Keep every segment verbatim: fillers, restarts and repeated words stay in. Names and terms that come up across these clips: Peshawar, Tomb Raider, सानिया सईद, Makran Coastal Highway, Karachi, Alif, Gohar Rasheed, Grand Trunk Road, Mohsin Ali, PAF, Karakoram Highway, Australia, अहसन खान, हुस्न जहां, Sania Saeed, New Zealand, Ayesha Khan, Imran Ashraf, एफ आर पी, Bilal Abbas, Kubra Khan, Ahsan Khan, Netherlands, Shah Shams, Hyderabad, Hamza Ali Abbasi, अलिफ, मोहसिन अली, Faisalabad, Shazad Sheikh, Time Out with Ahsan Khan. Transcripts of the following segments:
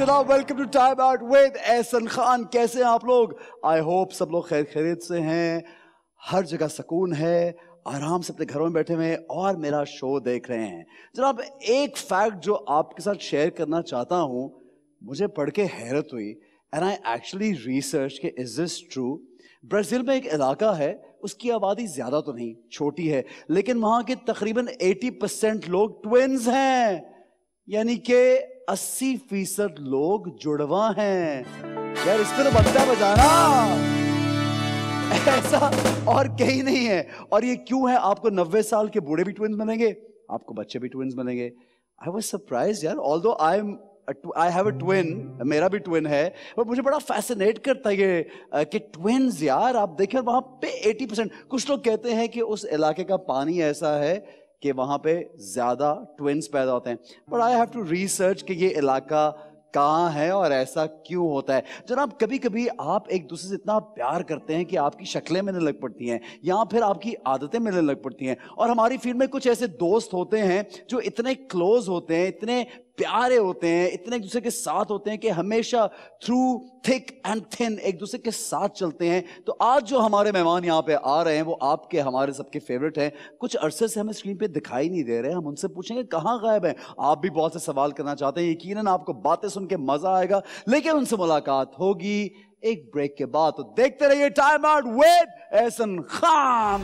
आदाब, welcome to time out with अहसन खान। कैसे हैं आप लोग? आई होप सब लोग खैर खैरियत से हैं, हर जगह सुकून है, आराम से अपने घरों में बैठे हुए हैं और मेरा शो देख रहे हैं। जनाब, एक फैक्ट जो आपके साथ शेयर करना चाहता हूं, मुझे पढ़ के हैरत हुई एंड आई एक्चुअली रिसर्च के इज दिस ट्रू। ब्राज़ील में एक इलाका है, उसकी आबादी ज़्यादा तो नहीं, छोटी है, लेकिन वहाँ के तकरीबन अस्सी परसेंट लोग ट्विन्स हैं, यानी कि अस्सी फीसद लोग जुड़वा हैं। यार इस पर बक्सा बजाना, ऐसा और कहीं नहीं है। और ये क्यों है? आपको नब्बे साल के बूढ़े भी ट्विन्स बनेंगे, आपको बच्चे भी ट्विन्स बनेंगे। आई वॉज सरप्राइज यार, although I am I have a twin, मेरा भी ट्विन है, पर मुझे बड़ा फैसिनेट करता है ये कि ट्विन्स यार आप देखें वहाँ पे अस्सी परसेंट। कुछ लोग कहते हैं कि उस इलाके का पानी ऐसा है कि वहाँ पे ज़्यादा ट्विन्स पैदा होते हैं, but I have to research कि ये इलाका कहाँ है और ऐसा क्यों होता है। जनाब, कभी कभी आप एक दूसरे से इतना प्यार करते हैं कि आपकी शक्लें मिलने लग पड़ती हैं या फिर आपकी आदतें मिलने लग पड़ती हैं। और हमारी फील्ड में कुछ ऐसे दोस्त होते हैं जो इतने क्लोज होते हैं, इतने प्यारे होते हैं, इतने एक दूसरे के साथ होते हैं कि हमेशा थ्रू थिक एंड थिन एक दूसरे के साथ चलते हैं। तो आज जो हमारे मेहमान यहाँ पे आ रहे हैं वो आपके हमारे सबके फेवरेट हैं। कुछ अरसे से हमें स्क्रीन पे दिखाई नहीं दे रहे, हम उनसे पूछेंगे कहाँ गायब हैं। आप भी बहुत से सवाल करना चाहते हैं, यकीनन आपको बातें सुन के मजा आएगा, लेकिन उनसे मुलाकात होगी एक ब्रेक के बाद। तो देखते रहिए time out with अहसन खान।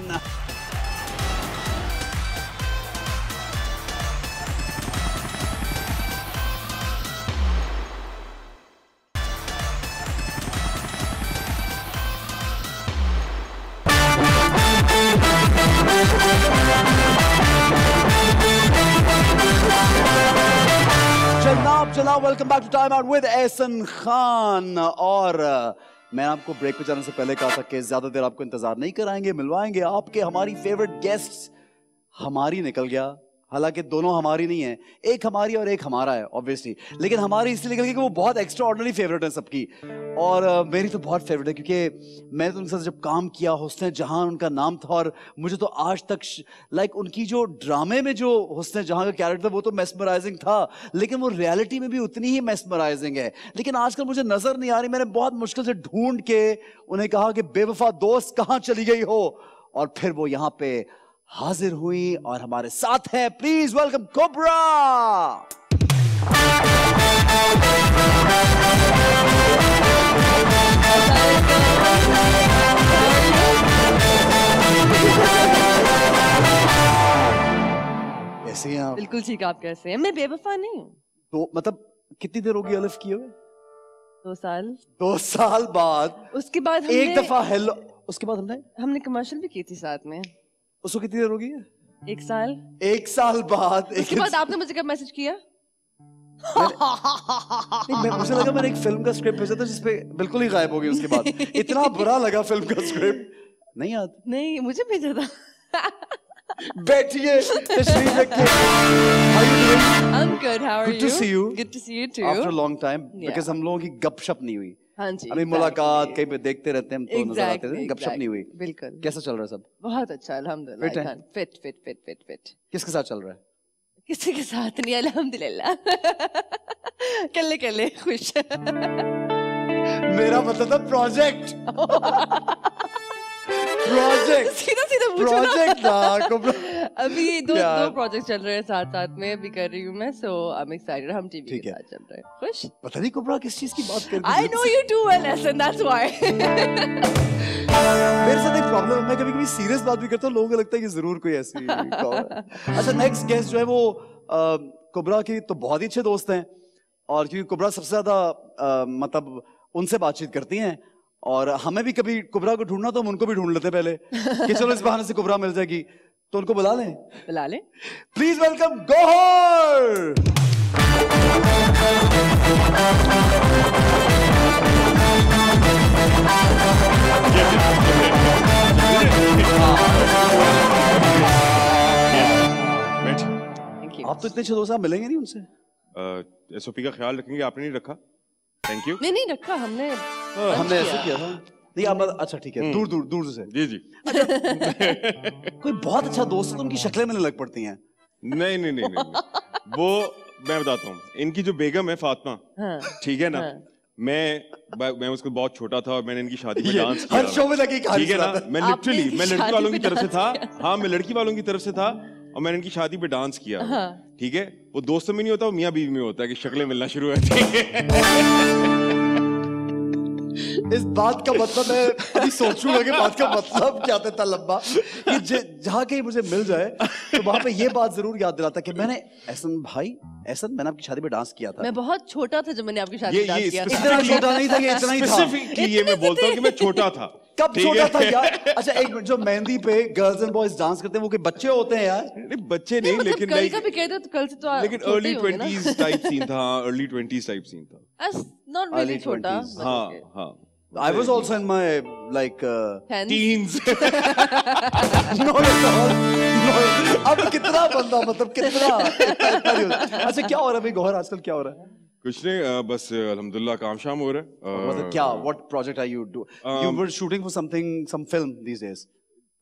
Welcome back to time out with अहसन खान। और मैंने आपको ब्रेक पे जाने से पहले कहा था कि ज्यादा देर आपको इंतजार नहीं कराएंगे, मिलवाएंगे आपके हमारी फेवरेट गेस्ट। हमारी निकल गया, हालांकि दोनों हमारी नहीं है, एक हमारी और एक हमारा है ऑब्वियसली, लेकिन हमारी इसलिए निकल गई कि वो बहुत एक्स्ट्रा ऑर्डिनरी फेवरेट है सबकी। और uh, मेरी तो बहुत फेवरेट है क्योंकि मैंने तो उनके साथ जब काम किया, हुस्न जहां उनका नाम था, और मुझे तो आज तक लाइक like, उनकी जो ड्रामे में जो हुस्न जहां का कैरेक्टर था वो तो मेस्मराइजिंग था, लेकिन वो रियलिटी में भी उतनी ही मेस्मराइजिंग है। लेकिन आजकल मुझे नजर नहीं आ रही, मैंने बहुत मुश्किल से ढूंढ के उन्हें कहा कि बेवफा दोस्त कहाँ चली गई हो, और फिर वो यहाँ पे हाजिर हुई और हमारे साथ है। Please welcome Kubra. कैसी हैं आप? बिल्कुल ठीक, आप कैसे हैं? मैं बेवफा नहीं हूँ। तो मतलब कितनी देर होगी अलिफ किए हुए? दो साल। दो साल बाद उसके बाद हमने एक दफा हेलो, उसके बाद हमने हमने कमर्शियल भी की थी साथ में। उसको कितनी देर होगी? एक साल। एक साल बाद उसके बाद आपने मुझे कब मैसेज किया? मैं मुझे लगा मैंने एक फिल्म का स्क्रिप्ट भेजा था जिसपे बिल्कुल ही गायब हो गई उसके बाद। इतना बुरा लगा, फिल्म का स्क्रिप्ट नहीं याद? नहीं, मुझे भेजा था। बैठिए, तशरीफ रखिए। I'm good, how are you? Good to see you. Good to see you too. After a long time, because हम लोगों की गपशप नहीं हुई। हाँ जी, अभी मुलाकात कहीं पे देखते रहते हैं हम, तो नजर आते थे, गपशप नहीं हुई। बिल्कुल। कैसा चल रहा है सब? बहुत अच्छा अल्हम्दुलिल्लाह। Fit fit fit fit fit. किसके साथ चल रहा है? किसी के साथ नहीं अल्हम्दुलिल्लाह। कल्ले कल्ले खुश। मेरा मतलब था प्रोजेक्ट। प्रोजेक्ट सीधा सीधा प्रोजेक्ट था। अभी दो दो प्रोजेक्ट चल रहे हैं साथ साथ में, अभी कर रही हूँ मैं, सो आई एम एक्साइटेड। हम टीवी के साथ चल रहे हैं। खुश? पता नहीं कुबरा किस चीज की बात कर रही है। I know you too well Ehsan, that's why. मेरे साथ एक प्रॉब्लम है, मैं कभी कभी सीरियस बात भी करता हूँ, लोगों को लगता है कि जरूर कोई ऐसी अच्छा, नेक्स्ट गेस्ट जो है वो कुबरा की तो बहुत ही अच्छे दोस्त हैं, और क्योंकि कुबरा सबसे ज्यादा मतलब उनसे बातचीत करती हैं, और हमें भी कभी कुबरा को ढूंढना तो हम उनको भी ढूंढ लेते पहले कि चलो इस बहाने से कुबरा मिल जाएगी, तो उनको बुला लें। बुला लें। Please welcome Gohar. आप तो इतने अच्छे दोस्त, आप मिलेंगे नहीं उनसे? एसओपी का ख्याल रखेंगे, आपने नहीं रखा। Thank you. नहीं नहीं रखा, हमने हमने ऐसे किया था। नहीं आप, अच्छा ठीक है, दूर दूर दूर से। जी जी। कोई बहुत अच्छा दोस्त है तो उनकी शक्लें मिलने लग पड़ती हैं? नहीं नहीं नहीं, नहीं, नहीं। वो मैं बताता हूँ, इनकी जो बेगम है फातिमा, ठीक है ना, मैं मैं उसको बहुत छोटा था और मैंने इनकी शादी में डांस किया, हर शो में लगी ठीक है ना, मैं लिटरली मैं लड़की वालों की तरफ से था, हाँ मैं लड़की वालों की तरफ से था और मैंने इनकी शादी पे डांस किया, ठीक है, वो दोस्तों में नहीं होता, वो मियाँ बीवी में होता है कि शक्लें मिलना शुरू हो जाती है। इस बात का मतलब मैं अभी सोचूंगा कि बात का मतलब क्या था लंबा, कि जहाँ कहीं मुझे मिल जाए तो वहाँ पे ये बात जरूर याद दिलाता कि मैंने एहसन भाई एहसन मैंने आपकी शादी में डांस किया था, मैं बहुत छोटा था जब मैंने आपकी शादी में डांस किया था, इतना छोटा नहीं था कि इतना ही था, ये मैं बोलता हूँ कि मैं छोटा था, कब छोटा था यार। अच्छा एक मिनट, जो मेहंदी पे गर्ल्स एंड बॉयज डांस करते हैं वो के बच्चे होते हैं यार? नहीं बच्चे नहीं, नहीं लेकिन कल का भी कहते तो कल से तो लेकिन अर्ली ट्वेंटीज़ टाइप सीन था, अर्ली ट्वेंटीज़ टाइप सीन था, नॉट रियली छोटा, हां हां I was also in my like uh, teens. No, no. अब कितना बंदा मतलब कितना? अच्छा क्या हो रहा है भाई गौहर आजकल, क्या हो रहा है? कुछ नहीं बस अल्हम्दुलिल्लाह काम शाम हो रहा है। मतलब क्या? What project are you do? You were shooting for something, some film these days.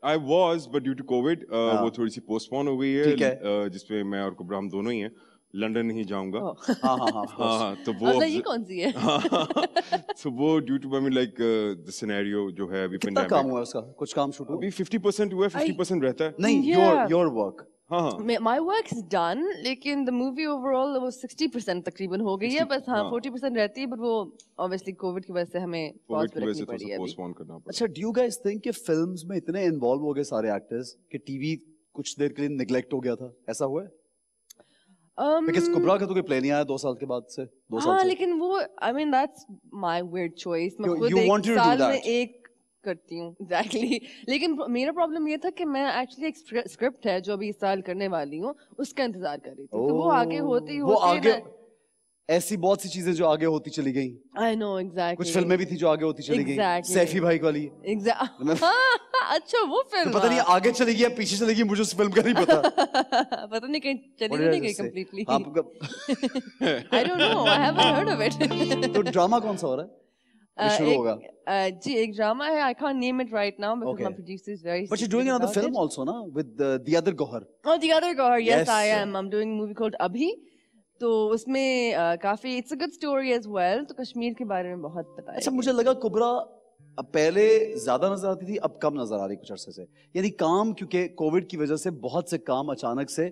I was, but due to COVID, वो थोड़ी सी postpone हो गई है, जिसपे मैं और कुबरा हम दोनों ही हैं। लंदन ही जाऊंगा। हाँ हाँ हाँ। तो वो ये कौन सी है? तो वो due to I mean like the scenario जो है अभी कितना काम हुआ उसका? कुछ काम शूट हुआ? अभी fifty percent हुआ, fifty percent रहता है। नहीं your your work। हाँ हाँ। My work is done, लेकिन the movie overall वो sixty percent तकरीबन हो गई है, बस हाँ forty percent रहती है, but वो obviously COVID की वजह से हमें पॉज रखनी पड़ी है अभी। अच्छा do you guys think कि films में इतने involve हो गए सारे actors कि T V कुछ देर के लिए neglect हो गया था? ऐसा हुआ है? बिकॉज़ कुबरा का तो कोई प्ले नहीं आया दो साल के बाद से, दो साल से। लेकिन वो I mean that's my weird choice, मैं खुद एक साल में एक करती हूँ एग्जैक्टली, लेकिन मेरा प्रॉब्लम ये था कि मैं एक्चुअली एक स्क्रिप्ट है जो अभी इस साल करने वाली हूँ उसका इंतजार कर रही थी, तो वो आगे होती होती ऐसी बहुत सी चीजें जो आगे होती चली गई। आई नो एग्जैक्टली, कुछ फिल्में भी थी जो आगे होती चली गई, सैफी भाई वाली एग्जैक्ट। अच्छा वो फिल्म तो पता नहीं आगे चली गई पीछे चली गई, मुझे उस फिल्म का नहीं पता, पता नहीं कहीं चली नहीं गई completely. I don't know, I haven't heard of it. तो ड्रामा कौन सा हो रहा है? Uh, शुरू एक, होगा uh, जी एक ड्रामा है, I can name it right now because my producer is very, but you doing another film also ना with the other Gohar? Oh the other Gohar, yes I am, I am doing movie called अभी, तो उसमें uh, काफी it's a good story as well, तो कश्मीर के बारे में बहुत पता है। अच्छा मुझे लगा कुबरा अब पहले ज्यादा नजर आती थी, अब कम नजर आ रही कुछ अरसे से, यानी काम क्योंकि कोविड की वजह से बहुत से काम अचानक से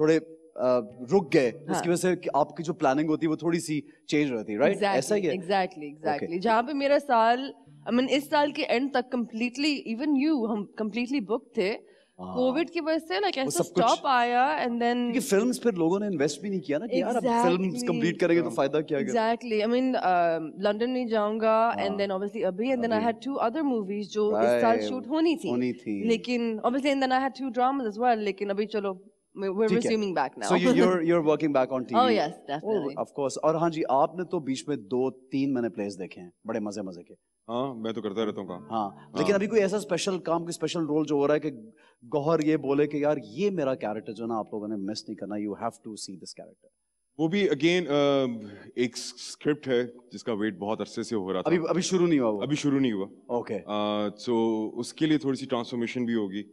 थोड़े आ, रुक गए, हाँ। उसकी वजह से आपकी जो प्लानिंग होती है वो थोड़ी सी चेंज रहती है, राइट? ऐसा ही है। एग्जैक्टली एग्जैक्टली, जहाँ पे मेरा साल आई मीन इस साल के एंड तक कम्प्लीटली, इवन यू हम कम्प्लीटली बुक थे, कोविड की वजह से लाइक ऐसा स्टॉप आया, एंड देन क्योंकि फिल्म्स पर लोगों ने इन्वेस्ट भी नहीं किया ना कि यार अब फिल्म्स कंप्लीट करेंगे तो फायदा क्या है। एग्जैक्टली, आई मीन लंदन नहीं जाऊंगा, एंड देन ऑब्वियसली अभी, and then I had two other movies जो इस साल शूट होनी थी, लेकिन obviously and then I had two dramas as well, लेकिन अभी चलो we're resuming back now, so you you're you're working back on T V. Oh yes definitely, oh, of course. और हाँ जी आपने तो बीच में दो तीन मैंने प्लेस देखे हैं बड़े मजे मजे के। हाँ मैं तो करता रहता हूँ काम, हाँ लेकिन अभी कोई ऐसा स्पेशल काम, कोई स्पेशल रोल जो हो रहा है कि गौहर ये बोले कि यार ये मेरा कैरेक्टर जो ना आप लोगों ने मिस नहीं करना, you have to see this character? वो भी अगेन uh, एक स्क्रिप्ट है जिसका वेट बहुत अरसे से हो रहा था, अभी अभी शुरू नहीं हुआ वो। अभी शुरू नहीं हुआ ओके, तो उसके लिए थोड़ी सी ट्रांसफॉर्मेशन भी होगी,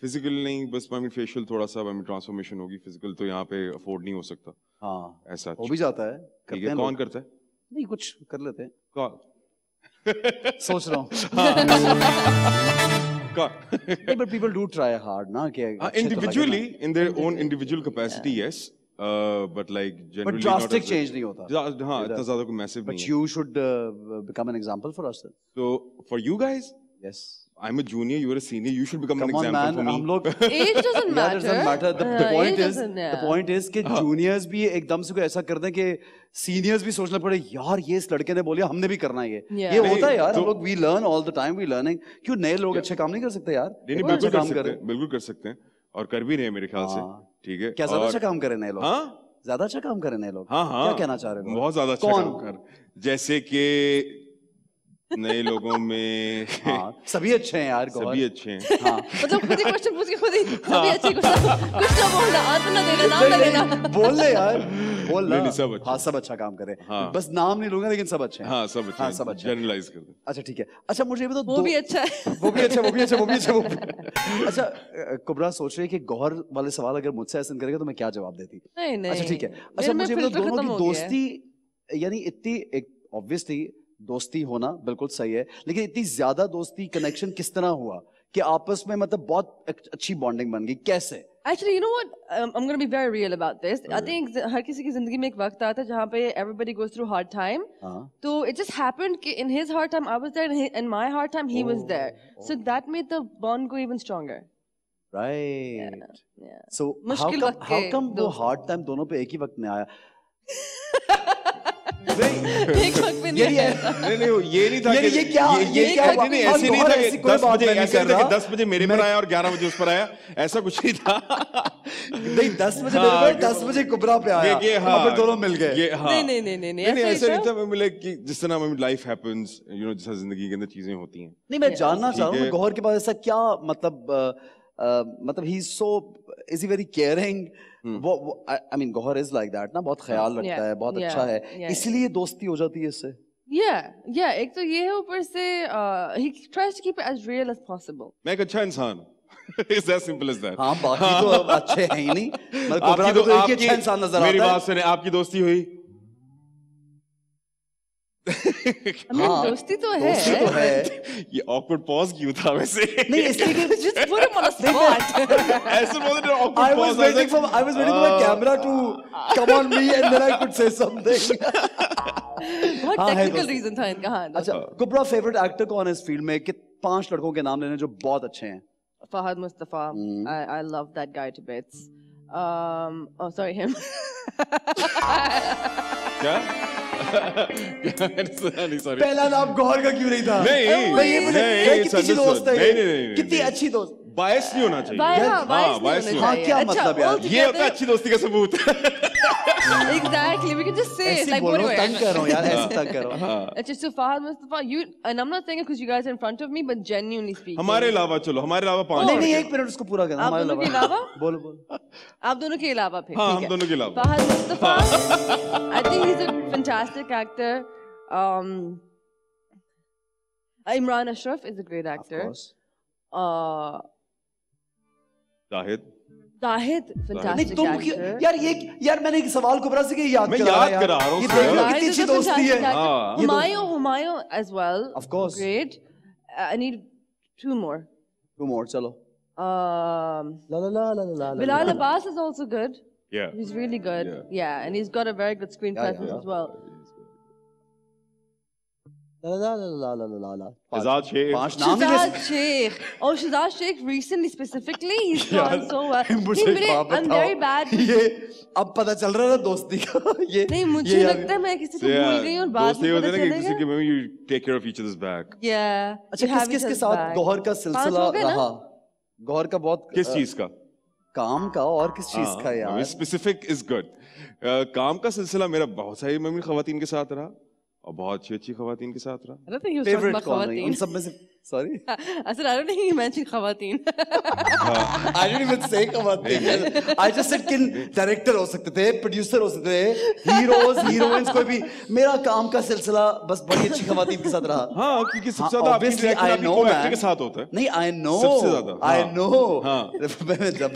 फिजिकल नहीं बस मैं फेशियल थोड़ा सा मैं ट्रांसफॉर्मेशन होगी, फिजिकल तो यहाँ पे अफोर्ड नहीं हो सकता। हाँ ऐसा हो भी जाता है, करते हैं कौन करता है, नहीं कुछ कर लेते हैं कौन। सोच रहा हूँ कौन, but people do try hard ना कि individually in their own individual capacity, yes but like generally drastic change नहीं होता। हाँ इतना ज्यादा कोई मैसिव नहीं, but you should become an example for us, so for you guys. Yes I'm a junior, you are a senior, you should become Come an on, example man, for me. Age doesn't matter. Age doesn't matter. The, the uh, point is, yeah. the point is कि juniors भी एकदम से कोई ऐसा कर दें कि seniors भी सोचना पड़े यार ये इस लड़के ने बोलिया हमने भी करना है ये। yeah. ये होता है यार, हम लोग we learn all the time, we learning. क्यों नए लोग yeah. अच्छे काम नहीं कर सकते यार? नहीं नहीं बिल्कुल कर सकते हैं, बिल्कुल कर सकते हैं और कर भी रहे हैं मेरे ख्याल से, ठीक है। क्या ज्यादा अच्छा काम करें नए लोग? हाँ ज्यादा अच्छा काम करें नए लोग। हाँ हाँ क्या कहना चाह रहे हो? बहुत ज्यादा अच्छा काम कर, जैसे कि नए लोगों में हाँ, सभी अच्छे हैं यार, सभी अच्छे हैं। हाँ। मतलब खुद ही क्वेश्चन पूछ के खुद ही सभी अच्छे, कुछ ना बोलना, आंसर ना देना, नाम ना लेना, बोल ले यार। बोल ना, सब अच्छा, हाँ सब अच्छा काम करे, हाँ। बस नाम नहीं लूंगा लेकिन सब अच्छे हैं, हाँ सब अच्छा, हाँ सब अच्छा, जनरलाइज कर दो। अच्छा ठीक है, अच्छा मुझे बताओ, वो भी अच्छा है, वो भी अच्छा, वो भी अच्छा, वो भी अच्छा। अच्छा कुबरा सोच रही है कि गौहर वाले सवाल अगर मुझसे अहसन करेगा तो मैं क्या जवाब देती। अच्छा ठीक है, अच्छा मुझे बताओ दोनों की दोस्ती, यानी इतनी ऑब्वियसली दोस्ती होना बिल्कुल सही है, लेकिन इतनी ज्यादा दोस्ती कनेक्शन किस तरह हुआ कि आपस में मतलब बहुत अच्छी बॉन्डिंग बन गई, कैसे? Actually, you know what? Um, I'm going to be very real about this. Okay. I think हर किसी की जिंदगी में एक वक्त आता है जहाँ पे everybody goes through hard time. Uh-huh. So it just happened कि in his hard time I was there, and in my hard time he oh. was there. Oh. So that made the bond go even stronger. Right. Yeah. yeah. So how come, how come वो hard time दोनों पे एक ही वक्त में आया? नहीं एक वक्त में नहीं, ये नहीं नहीं ये नहीं था कि ये क्या ये क्या नहीं ऐसे नहीं था कि दस बजे ऐसे कर रहा, दस बजे मेरे पर आया और ग्यारह बजे उस पर आया, ऐसा कुछ नहीं था। नहीं दस बजे मेरे पर, दस बजे कुबरा पे आया, यहाँ पर दोनों मिल गए। नहीं नहीं नहीं नहीं नहीं ऐसा नहीं था, मैं मिले कि जिस तरह में लाइफ हैपेंस, यू नो, जैसा जिंदगी के अंदर चीजें होती हैं। नहीं मैं जानना चाह रहा हूँ गौहर के पास ऐसा क्या, मतलब मतलब he so is he very caring, वो I mean Gauhar is like that ना, बहुत ख्याल रखता है, बहुत अच्छा है, इसलिए दोस्ती हो जाती है इससे। या या एक तो ये है, ऊपर से ही tries to keep it as real as possible. मैं एक अच्छा इंसान हूं, is that simple as that. हां बाकी तो अच्छे हैं ही नहीं, मतलब कुबरा को एक अच्छा इंसान नजर आता है। मेरी बात सुने, आपकी दोस्ती हुई? दोस्ती तो है, दोस्ती तो है। ये awkward pause क्यों था वैसे? नहीं इसलिए कि just put him on the spot. ऐसे बोलते हैं awkward pause. I was waiting for I was waiting for my camera to come on me and then I could say something. बहुत technical reason था इनका। हाँ अच्छा कुबरा, favorite actor कौन है इस field में? कि पांच लड़कों के नाम लेने जो बहुत अच्छे हैं। Fahad Mustafa, I I love that guy to bits. Um oh sorry him. क्या? पहला नाम गौहर का क्यों नहीं था? नहीं मैं ये मुझे कितनी दोस्त है, कितनी अच्छी दोस्त, बायस नहीं होना चाहिए। हाँ बायस नहीं, हाँ क्या मतलब यार, ये होता है अच्छी दोस्ती का सबूत। Exactly, we can just say it like whatever. तंग करो यार, ऐसे तंग करो। अच्छा so Fahad Mustafa, you and I'm not saying it because you guys are in front of me, but genuinely speaking. हमारे अलावा चलो, हमारे अलावा पांच। नहीं नहीं एक मिनट उसको पूरा करना। आप दोनों के अलावा? बोलो बोलो। आप दोनों के अलावा फिर? हाँ हम दोनों के अलावा। Fahad Mustafa, I think he's a fantastic actor. Um, Imran Ashraf is a great actor. Of course. Uh, Zahid. Zahid fantastic actor. यार ये यार मैंने एक सवाल कुबरा से के याद करा याद करा रहा हूं, ये देखो कितनी अच्छी दोस्ती है। Humayun Humayun as well, of course, great. I need two more, two more. चलो um la la la la la Bilal Abbas is also good, yeah, he's really good, yeah, and he's got a very good screen presence as well. Shazad Sheikh. Shazad Sheikh. Oh, Shazad Sheikh recently specifically he's done so well. I'm very bad. ये अब पता चल रहा है दोस्ती का ये। नहीं मुझे लगता है मैं किसी को भूल गई और बात नहीं पता चलेगा। किसी के maybe you take care of each other's back. Yeah. अच्छा किस किस के साथ गौहर का सिलसिला रहा? गौहर का बहुत किस चीज का? काम का और किस चीज का यार? Specific is good. काम का सिलसिला मेरा बहुत सारी मम्मी ख्वातीन के साथ रहा और बहुत अच्छी अच्छी ख्वातीन के साथ रहा। फेवरेट कौन है उन सब में से? सॉरी असर I don't think you mention ख्वातीन, आई डिडंट इवन से ख्वातीन, आई जस्ट सेड किन डायरेक्टर हो सकते थे, प्रोड्यूसर हो सकते थे, हीरोज हीरोइंस कोई भी। मेरा काम का सिलसिला बस बड़ी अच्छी ख्वातीन के साथ रहा। हां क्योंकि सबसे ज्यादा ऑब्वियसली आई नो एक्टर के साथ होता है। नहीं आई नो सबसे ज्यादा, आई नो मैं जब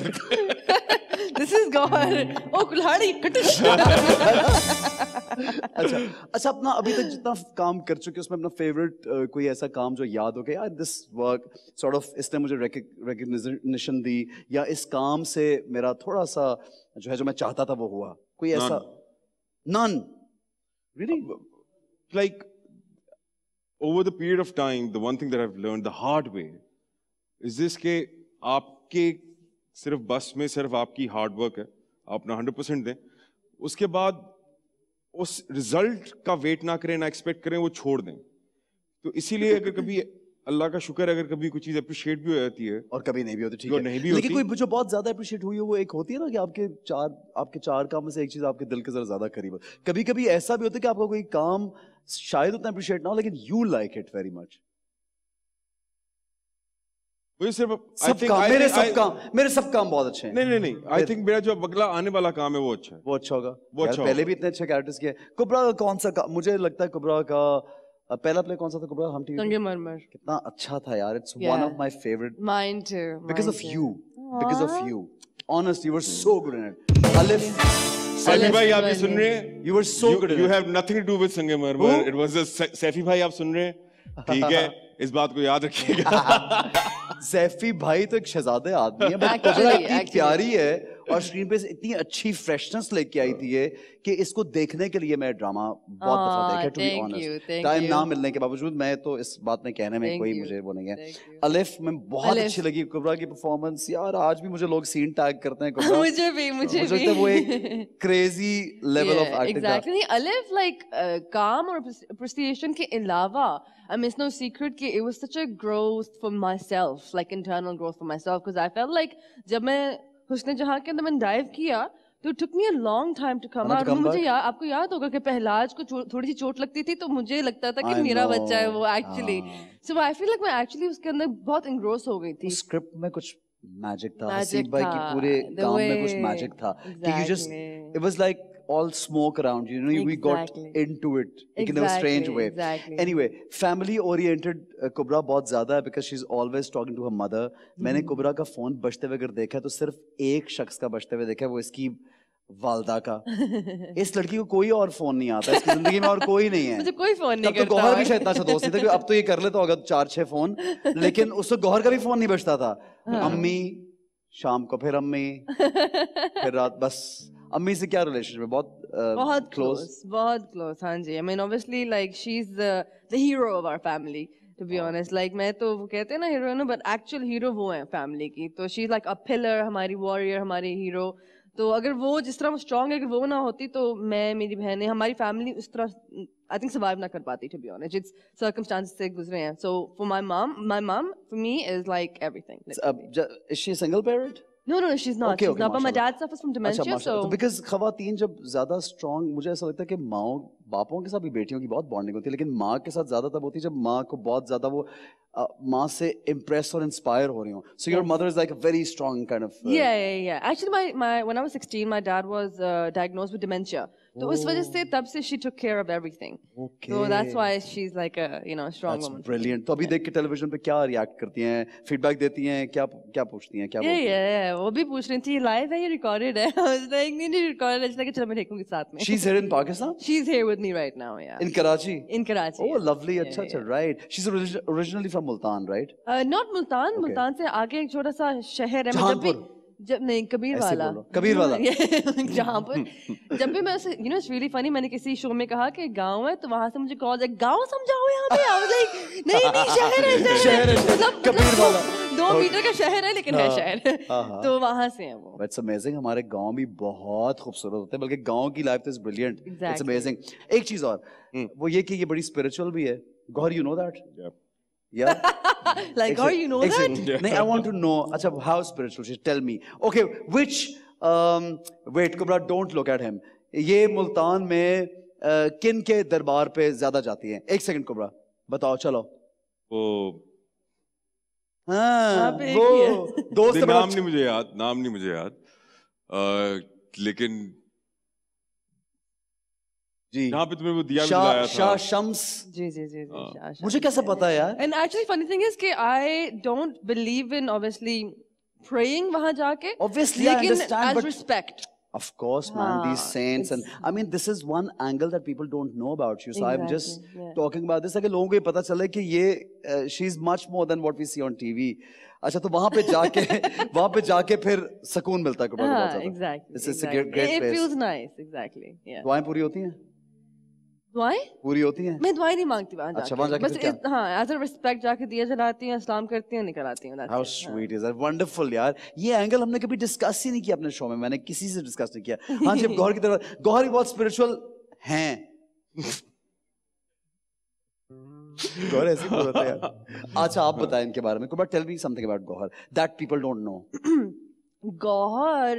दिस इज गौहर ओ कुल्हाड़ी कटिश। अच्छा अच्छा अपना अभी तक जितना काम कर चुके उसमें अपना फेवरेट कोई ऐसा काम जो याद हो गया, दिस वर्क सॉर्ट ऑफ इसने मुझे रिकग्निशन दी, या इस काम से मेरा थोड़ा सा जो है जो मैं चाहता था वो हुआ, कोई ऐसा? None really, like over the period of time the one thing that I have learned the hard way is this के आपके सिर्फ बस में सिर्फ आपकी हार्ड वर्क है, आप अपना हंड्रेड परसेंट दें, उसके बाद उस रिजल्ट का वेट ना करें, ना एक्सपेक्ट करें, वो छोड़ दें। तो इसीलिए अगर कभी अल्लाह का शुक्र अगर कभी कुछ चीज अप्रिशिएट भी हो जाती है और कभी नहीं भी होती, ठीक है, नहीं भी होती, लेकिन कोई जो बहुत ज्यादा अप्रिशिएट हुई हो वो एक होती है ना कि आपके चार आपके चार काम में से एक चीज आपके दिल के जरा ज्यादा करीब है। कभी कभी ऐसा भी होता है कि आपका कोई काम शायद उतना अप्रिशिएट ना हो लेकिन you like it very much. मुझे सिर्फ सब think, काम, मेरे सब I, काम मेरे सब काम बहुत अच्छे हैं। नहीं नहीं नहीं आई थिंक मेरा जो अगला आने वाला काम है वो अच्छा है, वो अच्छा होगा। वो अच्छा पहले भी इतने अच्छे कैरेक्टर्स किए। कुबरा का कौन सा, मुझे लगता है कुबरा का पहला प्ले कौन सा था? कुबरा हम टीवी, कितना अच्छा था यार। It's one of my favourite. Mine too, because of you, because of you. Honestly you were so good in it. अलिफ Saifi भाई आप भी सुन रहे हैं, you were so good. You have nothing to do with संगे Marmar, it was just Saifi भाई आप सुन रहे हैं, ठीक है, इस बात को याद रखिएगा। सैफी भाई तो एक शहजादे आदमी है, बट कुबरा इतनी प्यारी है और स्क्रीन पे इतनी अच्छी फ्रेशनेस लेके आई थी कि इसको देखने के लिए मैं ड्रामा बहुत दफा देखा, टू बी ऑनेस्ट। टाइम ना मिलने के बावजूद मैं तो इस बात में कहने में कोई मुझे वो नहीं है। अलिफ में बहुत अच्छी लगी कुबरा की परफॉर्मेंस यार। आज भी मुझे लोग सीन टैग करते हैं कुबरा, मुझे भी मुझे भी वो एक क्रेजी लेवल ऑफ एक्टिंग था। एक्चुअली अलिफ लाइक काम और प्रेस्टिजेशन के अलावा I mean, it's no secret कि it was such a growth for myself, like internal growth for myself, because I felt like जब मैं उसने जहाँ के अंदर मैंने डाइव किया तो took me a long time to come out। मुझे याद, आपको याद होगा कि पहलाज को थोड़ी सी चोट लगती थी तो मुझे लगता था कि मेरा बच्चा है वो actually, so I feel like मैं actually उसके अंदर बहुत engross हो गई थी। स्क्रिप्ट में कुछ मैजिक था, हसीब भाई की पूरे काम में कुछ मैजिक था कि you just, it was like all smoke around you, you know, exactly. we got into it exactly, in a strange way exactly. anyway family oriented uh, Kubra bahut zyada hai because she's always talking to her mother mm. maine Kubra ka phone bajte hue agar dekha to sirf ek shakhs ka bajte hue dekha, wo iski वालदा का। इस लड़की को कोई और phone नहीं आता इसकी जिंदगी में, और कोई नहीं है, मुझे कोई फोन नहीं करता। तो गौहर भी शायद इतना अच्छा दोस्त नहीं था कि अब तो ये कर लेता होगा चार छह फोन, लेकिन उससे गौहर का भी फोन नहीं बजता था। अम्मी शाम को, फिर अम्मी, फिर रात, बस अम्मी से क्या रिलेशनशिप है? बहुत बहुत क्लोज, बहुत क्लोज। हाँ जी, I mean obviously like she is the hero of our family to be honest. Like मैं तो वो कहते हैं ना हीरो ना, बट एक्चुअल हीरो वो है फैमिली की। तो she is like a pillar, हमारी वॉरियर, हमारी हीरो। तो अगर वो जिस तरह स्ट्रांग है, अगर वो ना होती तो मैं, मेरी बहनें, हमारी फैमिली उस तरह आई थिंक सर्वाइव ना कर पाती to be honest. It's circumstances से गुजरे हैं। So for my mom, my mom for me is like everything. Is she single parent? No, no, she's not. Okay, she's okay, not. But my dad suffers from dementia, अच्छा, so. तो because ख़वातीन जब ज़्यादा strong, मुझे ऐसा लगता है कि माओ बापों के साथ भी बेटियों की बहुत बॉन्डिंग होती है, लेकिन माँ के साथ ज्यादा तब होती है जब माँ को बहुत ज्यादा वो uh, माँ से इम्प्रेस और इंस्पायर हो रही हो। So your mother is like a very strong kind of. Yeah yeah yeah actually my my when I was sixteen my dad was diagnosed with dementia, तो उस वजह से तब से she took care of everything. So that's why she is like a you know strong woman. Brilliant. तो अभी देख के टेलीविजन पे क्या रिएक्ट करती हैं, फीडबैक देती हैं, क्या क्या पूछती हैं, क्या बोलती हैं? या या वो भी पूछ रही थी लाइव है या रिकॉर्डेड है। आई वाज लाइक नहीं नहीं रिकॉर्डेड है, इसलिए चलो मैं देखूंगी साथ में। She is here in Pakistan, she is here with me right now, yeah. In Karachi? In Karachi. Oh, lovely. Yeah, अच्छा, yeah. अच्छा, right. She's originally from Multan, right? Uh, not Multan. Okay. Multan से आगे एक छोटा सा शहर है। जहांपुर? जब नहीं, कबीर वाला। कबीर वाला। जहांपुर। जब भी मैं उसे, you know, it's really funny. मैंने किसी शो में कहा कि गांव है, तो वहाँ से मुझे कॉल आया, गांव समझाओ यहाँ पे। I was like, नहीं नहीं शहर है, शहर है। मतलब कबीर वाला। दो मीटर का शहर है लेकिन है शहर। तो वहाँ से है वो। That's amazing. हमारे गांव भी बहुत खूबसूरत होते हैं, बल्कि गांव की लाइफ तो इज ब्रिलियंट। It's amazing. एक चीज और, वो ये कि ये बड़ी स्पिरिचुअल भी है। Gauhar, you know that? Yeah. Like Gauhar, you know that? No, I want to know. अच्छा, how spiritual? Just tell me. Okay, which? Wait, Kubra, don't look at him. ये मुल्तान में किन के दरबार पे ज्यादा जाती है? एक सेकंड कुबरा, बताओ। चलो वो हाँ, वो दोस्त, नाम नहीं मुझे याद, नाम नहीं मुझे याद, आ, लेकिन जी यहाँ पे तुम्हें वो दिया मिला था, शाह शम्स। जी जी जी, जी शाह शम्स। मुझे कैसे पता यार? And actually funny thing is कि I don't believe in obviously praying वहाँ जाके, obviously I understand, but respect of course man, ah, these saints and I mean this is one angle that people don't know about you, so exactly, I'm just yeah. talking about this ताकि लोगों को ये पता चले कि ये uh, she's much more than what we see on T V. अच्छा, तो वहाँ पे जाके वहाँ पे जाके फिर सुकून मिलता है कुबरा को बहुत ज़्यादा। Exactly, it's a great great place, it feels nice, exactly, yeah. दुआएं पूरी होती हैं? दुआएं पूरी होती हैं? मैं दुआएं नहीं मांगती वहाँ जाके। अच्छा, वहाँ जाके बस इस, हाँ, as a respect जाके दिया जलाती हूँ, सलाम करती हूँ, निकल आती हूँ। How sweet is that? Wonderful यार, ये एंगल हमने कभी डिस्कस ही नहीं किया अपने शो में, मैंने किसी से डिस्कस नहीं किया। हाँ, जब गौहर की तरफ, गौहर भी बहुत स्पिरिचुअल हैं। गौहर ऐसी बोलते हैं यार। अच्छा, आप बताएं इनके बारे में। कुबरा, tell me something about Gauhar that people don't know. Gauhar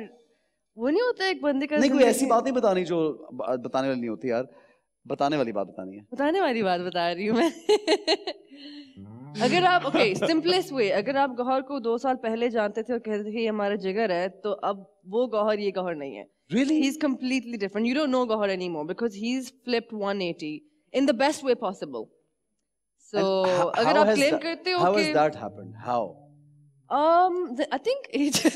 वो नहीं होता एक बंदे का, नहीं कोई ऐसी बात नहीं बतानी जो बताने वाली नहीं होती यार। बताने वाली बात बतानी है, बताने वाली बात बता रही हूँ मैं। अगर आप ओके सिंपलेस्ट वे, अगर आप गौहर को दो साल पहले जानते थे और कहते थे ये हमारा जिगर है, तो अब वो गौहर ये गौहर नहीं है. Really? He's completely different. You don't know Gohar anymore because he's flipped one eighty in the best way possible. So, how, agar how aap claim that, karte ho, how okay, has that happened? How? Um, the, I think it. I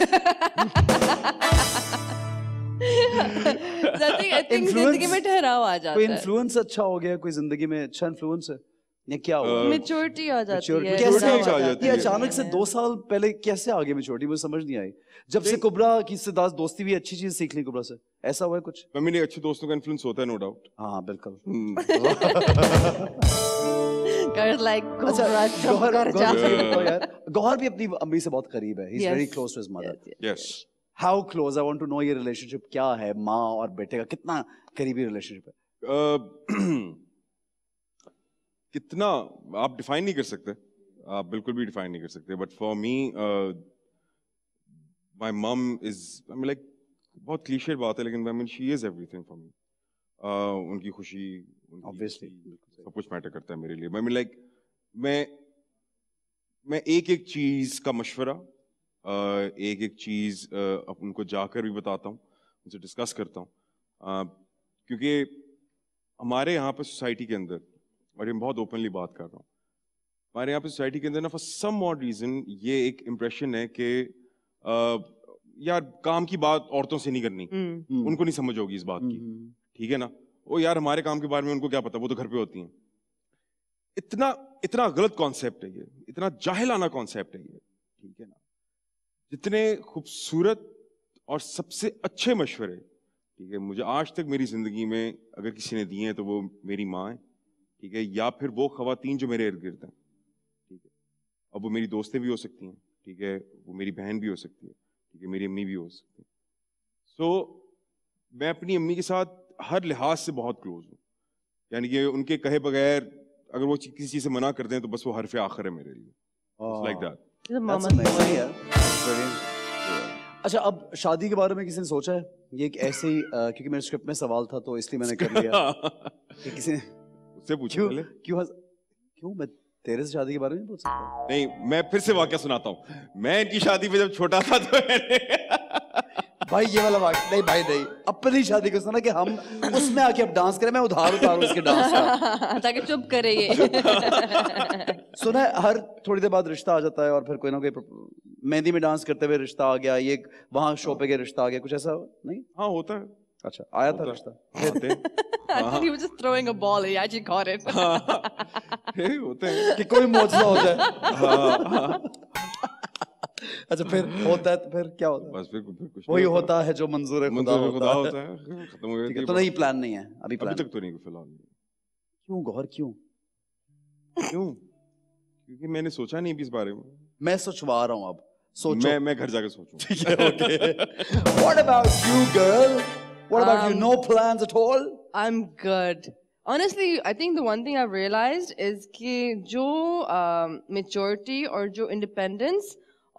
think I think zindagi mein thehrav aa jata hai. Koi influence अच्छा हो गया, कोई जिंदगी में अच्छा influence है. ये क्या हुआ? Uh, maturity आ जाती maturity है. कैसे आ जाती है? अचानक से दो साल पहले कैसे आ गई maturity? मुझे समझ नहीं आई. जब से कुबरा की से दास दोस्ती भी अच्छी चीज सीख ली कुबरा से, ऐसा हुआ है कुछ? मम्मी ने अच्छे दोस्तों का इन्फ्लुएंस होता है नो डाउट. हाँ बिल्कुल. Guys like Kubra, Gohar, Gohar, Gohar भी अपनी अम्मी से बहुत करीब है. He's very close to his mother. Yes. How close? I want to know ये relationship क्या है माँ और बेटे का, कितना करीबी relationship है? कितना आप डिफाइन नहीं कर सकते, आप बिल्कुल भी डिफाइन नहीं कर सकते. बट फॉर मी माय मम इज आई मीन लाइक बहुत क्लीशे बात है लेकिन I mean she is everything for me. उनकी खुशी ऑब्वियसली सब कुछ मैटर करता है मेरे लिए. आई मीन लाइक मैं मैं एक एक चीज़ का मशवरा uh, एक एक चीज़ uh, उनको जाकर भी बताता हूँ, उनसे डिस्कस करता हूँ uh, क्योंकि हमारे यहाँ पर सोसाइटी के अंदर, और ये बहुत ओपनली बात कर रहा हूँ, हमारे यहाँ पे सोसाइटी के अंदर ना फॉर सम ऑड रीज़न ये एक इम्प्रेशन है कि यार काम की बात औरतों से नहीं करनी, mm. उनको नहीं समझ होगी इस बात की, ठीक mm. है ना. ओ यार हमारे काम के बारे में उनको क्या पता, वो तो घर पे होती हैं. इतना इतना गलत कॉन्सेप्ट है ये, इतना जाहिलाना कॉन्सेप्ट है ये, ठीक है ना. जितने खूबसूरत और सबसे अच्छे मशवरे, ठीक है, मुझे आज तक मेरी ज़िंदगी में अगर किसी ने दिए हैं तो वो मेरी माँ है, ठीक है, या फिर वो ख़वातीन जो मेरे इर्द गिर्द हैं, ठीक है. अब वो मेरी दोस्तें भी हो सकती हैं, ठीक है, वो मेरी बहन भी हो सकती है, ठीक है, मेरी अम्मी भी हो सकती है. सो so, मैं अपनी अम्मी के साथ हर लिहाज से बहुत क्लोज हूँ, यानी कि उनके कहे बगैर अगर वो किसी चीज़ से मना कर दें तो बस वो हरफ आखिर है मेरे लिए, लाइक दैट. अच्छा, अब शादी के बारे में किसी ने सोचा है? ये एक ऐसे ही क्योंकि मेरे स्क्रिप्ट में सवाल था तो इसलिए मैंने कर लिया. किसी ने से पूछो क्यों क्यों क्यों मैं तेरे से शादी के बारे में पूछ सकता? नहीं, मैं फिर से वाकया सुनाता हूँ. मैं इनकी शादी पे जब छोटा था तो मैंने भाई ये वाला वाकया नहीं भाई नहीं अपनी शादी को सुना कि हम उसमें आके अब डांस करें, मैं उधार उतारूँ उसके डांस का ताकि चुप करे ये सुना है. हर थोड़ी देर बाद रिश्ता आ जाता है और फिर कोई ना कोई, मेहंदी में डांस करते हुए रिश्ता आ गया, ये वहाँ शो पे गए रिश्ता आ गया, कुछ ऐसा नहीं? हाँ होता है. अच्छा आया था रिश्ता. I thought he was just throwing a ball. He actually caught it. Hey, होते हैं कि कोई मौजूदा होता है. अच्छा फिर होता है, फिर क्या होता है? बस फिर कुछ वही होता है जो मंजूर है खुदा होता है. खत्म हो गया. तो नहीं प्लान नहीं है अभी, अभी तक तो नहीं फिलहाल. क्यों गौहर क्यों क्यों? क्योंकि मैंने सोचा नहीं इस बारे में. मैं सोचवा रहा हूँ अब. सोचो. मैं मैं घर जाकर सोचूं. What about you, girl? What about you? No plans at all? I'm good. Honestly, I think the one thing I've realized is कि जो um, maturity और जो independence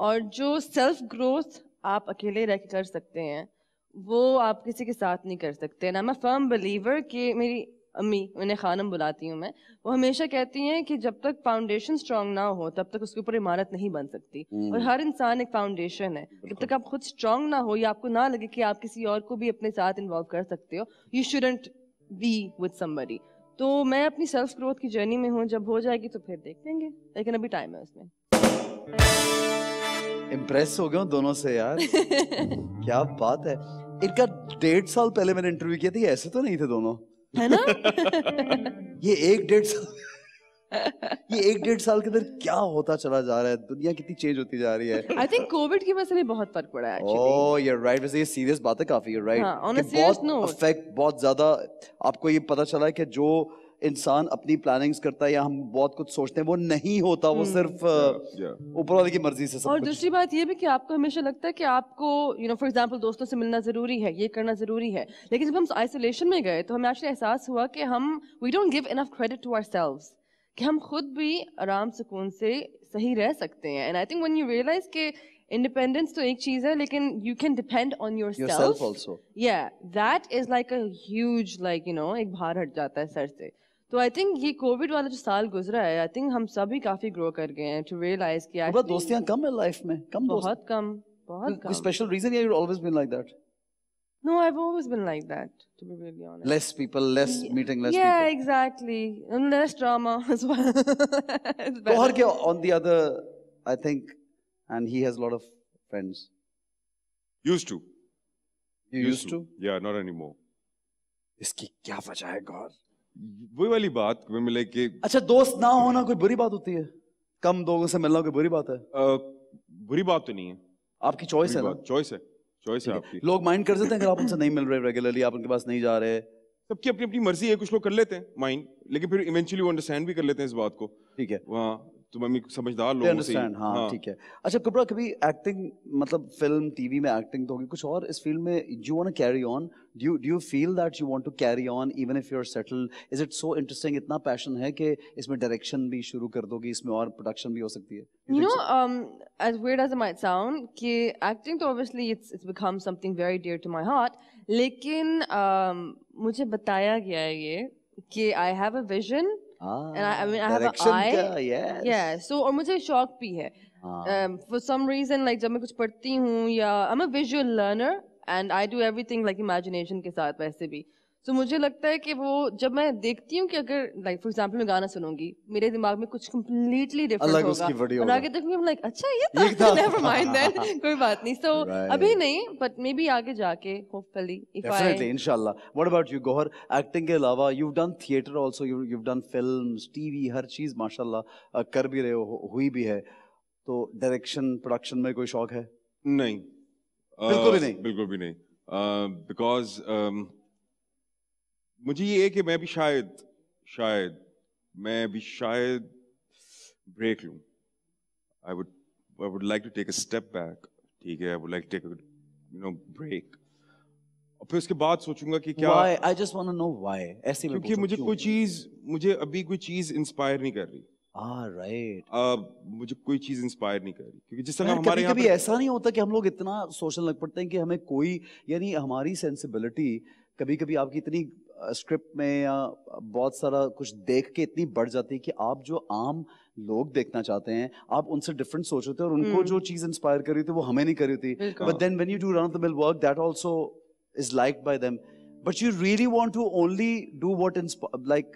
और जो self growth आप अकेले रह के कर सकते हैं, वो आप किसी के साथ नहीं कर सकते. And I'm a firm believer कि मेरी अम्मी, उन्हें खानम बुलाती हूँ मैं, वो हमेशा कहती हैं कि जब तक फाउंडेशन स्ट्रांग ना हो तब तक उसके ऊपर इमारत नहीं बन सकती. hmm. और हर इंसान एक फाउंडेशन है. जब तक आप खुद स्ट्रांग ना हो या आपको ना लगे कि आप किसी और को भी अपने साथ इन्वॉल्व कर सकते हो, you shouldn't be with somebody. तो मैं अपनी सेल्फ ग्रोथ की जर्नी में हूँ, जब हो जाएगी तो फिर देख लेंगे, लेकिन अभी टाइम है उसमें. इम्प्रेस हो गया दोनों से यार. क्या बात है. इनका डेढ़ साल पहले मैंने इंटरव्यू किया था, ऐसे तो नहीं थे दोनों, है ना? ये एक डेढ़ साल ये एक डेढ़ साल के अंदर क्या होता चला जा रहा है, दुनिया कितनी चेंज होती जा रही है. आई थिंक कोविड की वजह से भी बहुत फर्क पड़ा है actually. Oh you are right. वैसे ये सीरियस बात है काफी. You are right. On a serious note effect बहुत ज्यादा आपको ये पता चला है कि जो इंसान अपनी प्लानिंग्स करता है या हम बहुत कुछ सोचते हैं वो नहीं होता, वो सिर्फ ऊपर वाले की मर्जी से सब. और दूसरी बात ये भी कि आपको हमेशा लगता है कि आपको यू नो फॉर एग्जांपल दोस्तों से मिलना ज़रूरी है, ये करना ज़रूरी है, लेकिन जब हम आइसोलेशन में गए तो हमें एक्चुअली एहसास हुआ कि हम we don't give enough credit to ourselves, कि हम खुद भी आराम सुकून से सही रह सकते हैं. And I think when you realise कि इंडिपेंडेंस तो एक चीज़ है लेकिन you can depend on yourself also, या that is like a huge like you know एक भार हट जाता है सर से. तो आई थिंक ये कोविड वाला जो साल गुजरा है, आई थिंक हम सभी काफी ग्रो कर गए हैं टू रियलाइज कि यार दोस्तियां कम है लाइफ में, कम बहुत कम बहुत कम। स्पेशल रीजन या you have always been like that? No, I've always been like that, to be really honest. Less people, less yeah. meeting, less yeah, people. Yeah, exactly. And less drama as well. Gohar ke on the other, I think, and he has a lot of friends. Used to. You used, used to. to? Yeah, not anymore. Iski kya wajah hai, Gohar? वही वाली बात मैं मिले कि अच्छा दोस्त ना होना कोई बुरी बात होती है? कम लोगों से मिलना कोई बुरी बात है? बुरी बात तो नहीं है। आपकी चॉइस है ना? चॉइस है। चॉइस है आपकी। लोग माइंड कर सकते हैं अगर आप उनसे नहीं मिल रहे रेगुलरली, आप उनके पास नहीं जा रहे, सबकी अपनी अपनी मर्जी है। कुछ लोग कर लेते हैं माइंड, लेकिन फिर इवेंचुअली वो अंडरस्टैंड भी कर लेते हैं इस बात को। ठीक है, वहाँ तो मैं समझदार लोगों से अंडरस्टैंड। हाँ ठीक है। अच्छा कुबरा, कभी एक्टिंग मतलब फिल्म टीवी में एक्टिंग तो होगी, कुछ और इस फील्ड में you want to carry on? Do you do you feel that you want to carry on even if you are settled? Is it so interesting, इतना पैशन है कि इसमें डायरेक्शन भी शुरू कर दोगे, इसमें और प्रोडक्शन भी हो सकती है? You know, um, as weird as it might sound, कि acting तो obviously it's it's become something very dear to my heart. लेकिन um, मुझे बताया गया है ये कि I have a vision ah, and I, I mean I have an eye. Direction का, yes. Yeah, so और मुझे शौक भी है. Ah. Um, for some reason, like जब मैं कुछ पढ़ती हूँ या I'm a visual learner and I do everything like imagination के साथ वैसे भी. तो so, मुझे लगता है कि वो जब मैं देखती हूँ कि अगर लाइक फॉर एग्जांपल मैं गाना सुनूंगी, मेरे दिमाग में कुछ कंप्लीटली डिफरेंट होगा और आगे देखूंगी मैं लाइक अच्छा ये था, नेवर माइंड दैट, कोई बात नहीं। सो so, right. अभी नहीं बट मे बी आगे जाके होपफुली इफ आई डेफिनेटली इंशाल्लाह। What about you Gauhar, acting के अलावा you have done theatre also, you have done films, TV, हर चीज माशाल्लाह कर भी रहे हो, हुई भी है। तो डायरेक्शन प्रोडक्शन में कोई शौक है? नहीं, बिल्कुल भी नहीं, बिल्कुल भी नहीं। बिकॉज मुझे ये है कि मैं भी शायद शायद मैं भी शायद ब्रेक लूँ। I would I would like to take a step back, ठीक है, I would like take you know break, और फिर उसके बाद सोचूंगा कि क्या। I just want to know why, ऐसे में क्योंकि मुझे कोई चीज़ मुझे अभी कोई चीज़ इंस्पायर नहीं कर रही। Ah, right. uh, मुझे कोई चीज इंस्पायर नहीं कर रही, क्योंकि जिस तरह हमारे यहाँ कभी ऐसा नहीं होता कि हम लोग इतना सोचने लग पड़ते हैं कि हमें कोई, यानी हमारी सेंसिबिलिटी कभी कभी आपकी इतनी स्क्रिप्ट में या बहुत सारा कुछ देख के इतनी बढ़ जाती है कि आप जो आम लोग देखना चाहते हैं आप उनसे डिफरेंट सोच रहे थे और उनको hmm. जो चीज इंस्पायर कर रही थी वो हमें नहीं कर रही थी। But then when you do run of the mill work that also is liked by them, but you really want to only do what like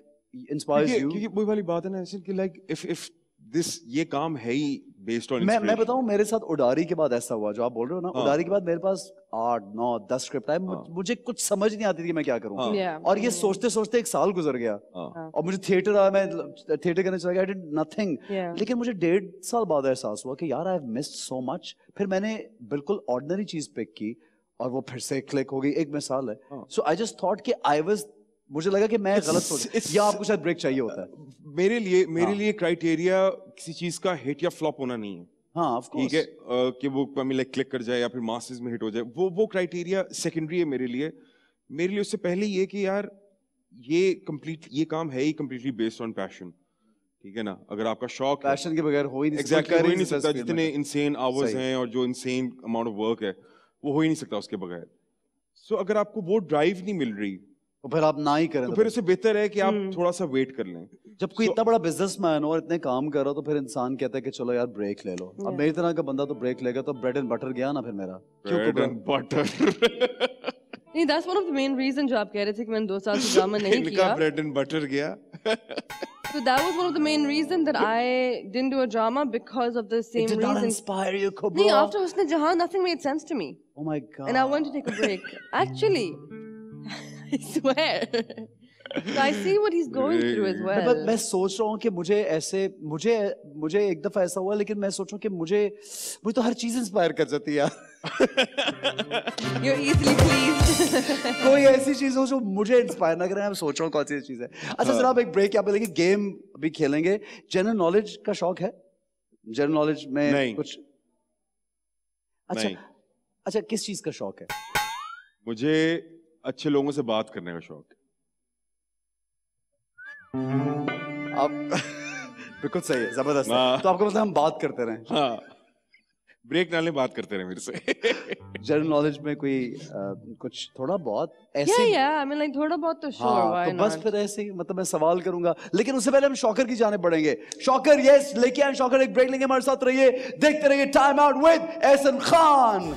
inspires you. क्योंकि वही वाली बात है ना कि लाइक इफ इफ दिस ये काम है ही बेस्ड ऑन इंस्पिरेशन। मैं मैं बताऊं, मेरे साथ उडारी के बाद ऐसा हुआ जो आप बोल रहे हो ना। हाँ. उडारी के बाद मेरे पास आठ नौ दस स्क्रिप्ट आए। हाँ. मुझे कुछ समझ नहीं आती थी मैं क्या करूं। हाँ. yeah. और ये सोचते सोचते एक साल गुजर गया। हाँ. और मुझे थिएटर आया, मैं थिएटर करने चला गया, आई डिड नथिंग। लेकिन मुझे डेढ़ साल बाद एहसास हुआ कि यार I have missed so much. फिर मैंने बिल्कुल ऑर्डिनरी चीज पिक की और वो फिर से क्लिक हो गई। एक मिसाल है, सो आई जस्ट थॉट कि आई वाज, मुझे लगा कि मैं गलत सोच या आपको शायद ब्रेक चाहिए होता है। मेरे लिए मेरे हाँ. लिए क्राइटेरिया किसी चीज का हिट या फ्लॉप होना नहीं है। हाँ ऑफ कोर्स, ठीक है, कि वो लाइक क्लिक कर जाए या फिर मासेस में हिट हो जाए, वो वो क्राइटेरिया सेकेंडरी है मेरे लिए। मेरे लिए उससे पहले ये कि यार ये कंप्लीट ये काम है ही कंप्लीटली बेस्ड ऑन पैशन, ठीक है ना। अगर आपका शौक पैशन के बगैर हो ही नहीं सकता, exactly, हो ही नहीं सकता। जितने इंसेन आवर्स हैं और जो इंसेन अमाउंट ऑफ वर्क है वो हो ही नहीं सकता उसके बगैर। सो अगर आपको वो ड्राइव नहीं मिल रही तो फिर आप ना ही करें, तो फिर उससे बेहतर है कि आप थोड़ा सा वेट कर लें। जब कोई so, इतना बड़ा बिजनेसमैन हो और इतने काम कर रहा हो तो फिर इंसान कहता है कि चलो यार ब्रेक ले लो। yeah. अब मेरी तरह का बंदा तो ब्रेक लेगा तो ब्रेड एंड बटर गया ना फिर मेरा। ब्रेड एंड बटर नहीं, that's one of the main reason जो आप कह रहे थे कि मैंने दो साल से ड्रामा नहीं किया, ब्रेड एंड बटर गया। So that was one of the main reasons that I didn't do a drama because of the same reason. It did not inspire you, Kubra. No, after Husn-e Jahan, nothing made sense to me. Oh my God. And I wanted to take a break. Actually. I swear. So I see what he's going through as well. But मैं सोच रहा हूँ कि मुझे ऐसे मुझे मुझे एक दफा ऐसा हुआ, लेकिन मैं सोच रहा हूँ कि मुझे मुझे तो हर चीज इंस्पायर कर जाती है यार। You're easily pleased. कोई ऐसी चीज हो जो मुझे इंस्पायर ना करे, मैं सोच रहा हूँ कौन सी चीज है। अच्छा सर, आप एक ब्रेक यहाँ पे लेके गेम भी खेलेंगे। जनरल नॉलेज का शौक है? जनरल नॉलेज में कुछ अच्छा अच्छा किस चीज का शौक है? मुझे अच्छे लोगों से बात करने का शौक है। आप बिल्कुल सही है, जबरदस्त है। तो आपको मतलब हम बात करते रहें? हाँ ब्रेक डालने बात करते रहे मेरे से। जनरल नॉलेज में कोई आ, कुछ थोड़ा बहुत ऐसे yeah, yeah, I mean, like, थोड़ा बहुत तो sure, हाँ, तो बस फिर ऐसे ही मतलब मैं सवाल करूंगा, लेकिन उससे पहले हम शॉकर की जाने पड़ेंगे। शॉकर यस लेके आए शॉकर, एक ब्रेक लेंगे, हमारे साथ रहिए, देखते रहिए time out with अहसन खान।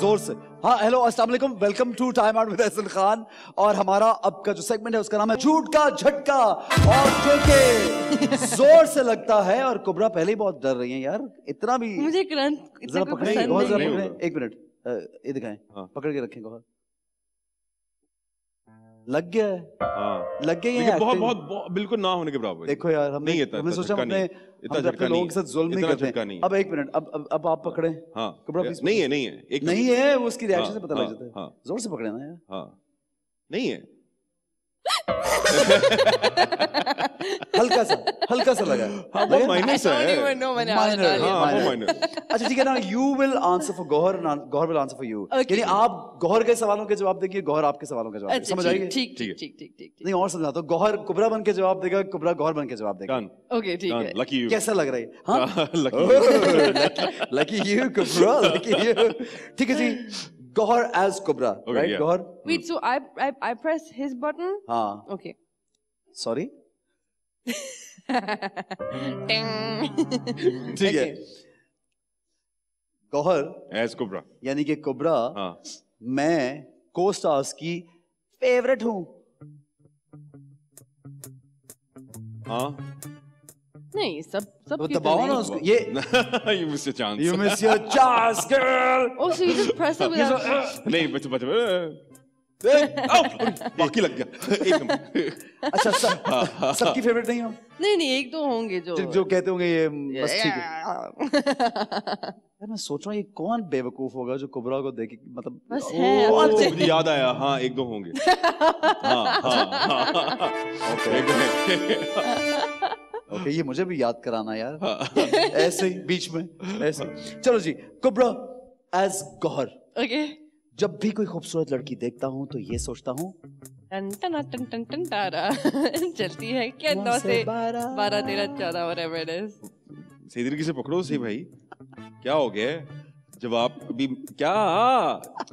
जोर से हाँ। हेलो अस्सलाम वालेकुम, welcome to time out with अहसन खान। और हमारा अब का जो सेगमेंट है उसका नाम है झूठ का झटका, और क्योंकि जोर से लगता है और कुबरा पहले ही बहुत डर रही है यार, इतना भी मुझे करंट इतना पकड़े एक मिनट ये दिखाएं हाँ। पकड़ के रखें गोहर, लग गया है हाँ। लग गया है बहुत, बहुत बहुत बिल्कुल ना होने के बराबर। देखो यार हमने हमने सोचा हमने अपने लोगों के साथ जुल्म नहीं करते हैं। अब एक मिनट अब अब, अब आप पकड़े हाँ। कुबरा प्लीज नहीं है नहीं है एक नहीं है, वो उसकी रिएक्शन से पता लग जाता है। जोर से पकड़े ना यार हाँ, नहीं है हल्का सा हल्का सा लगा हाँ, वो माइनस है माइनर हाँ, वो माइनर। अच्छा ठीक है ना, you will answer for Gohar, Gohar will answer for you. यानी आप गोहर के सवालों के जवाब देंगे, गोहर आपके सवालों के जवाब, समझ आइए? ठीक ठीक ठीक ठीक नहीं और समझाता हूँ, गोहर कुबरा बन के जवाब देगा, कुबरा गोहर बन के जवाब देगा। ओके ठीक है, लकी यू। कैसा लग रहा है? Lucky you Kubra, lucky you. ठीक है जी, Gohar as Kubra, okay, right? Yeah. Gohar. Wait, so I I I press his button. Ah. Okay. Sorry. Ding. ठीक है. Gohar as Kubra. यानी कि Kubra. हाँ. मैं co-stars की favorite हूँ. हाँ. नहीं सब सब तो दबाओ ना उसको ये you miss your chance you miss your chance girl oh so you just press it without नहीं बच बच बाकी लग गया एकदम। अच्छा सबकी फेवरेट नहीं हो? नहीं नहीं एक दो होंगे जो जो कहते होंगे ये बस ठीक है। मैं सोच रहा हूँ ये कौन बेवकूफ होगा जो कुबरा को देखे मतलब बस है, मुझे याद आया हाँ एक दो होंगे हाँ। ओके okay, ये मुझे भी याद कराना यार ऐसे ही बीच में ऐसे। चलो जी, कुबरा एज गोहर। ओके, जब भी कोई खूबसूरत लड़की देखता हूँ तो ये सोचता हूँ टन टन टन टन टन तारा चलती है क्या नौ से बारह तेरह चौदह whatever it is। सही तरीके से पकड़ो सही भाई, क्या हो गया है? जवाब भी क्या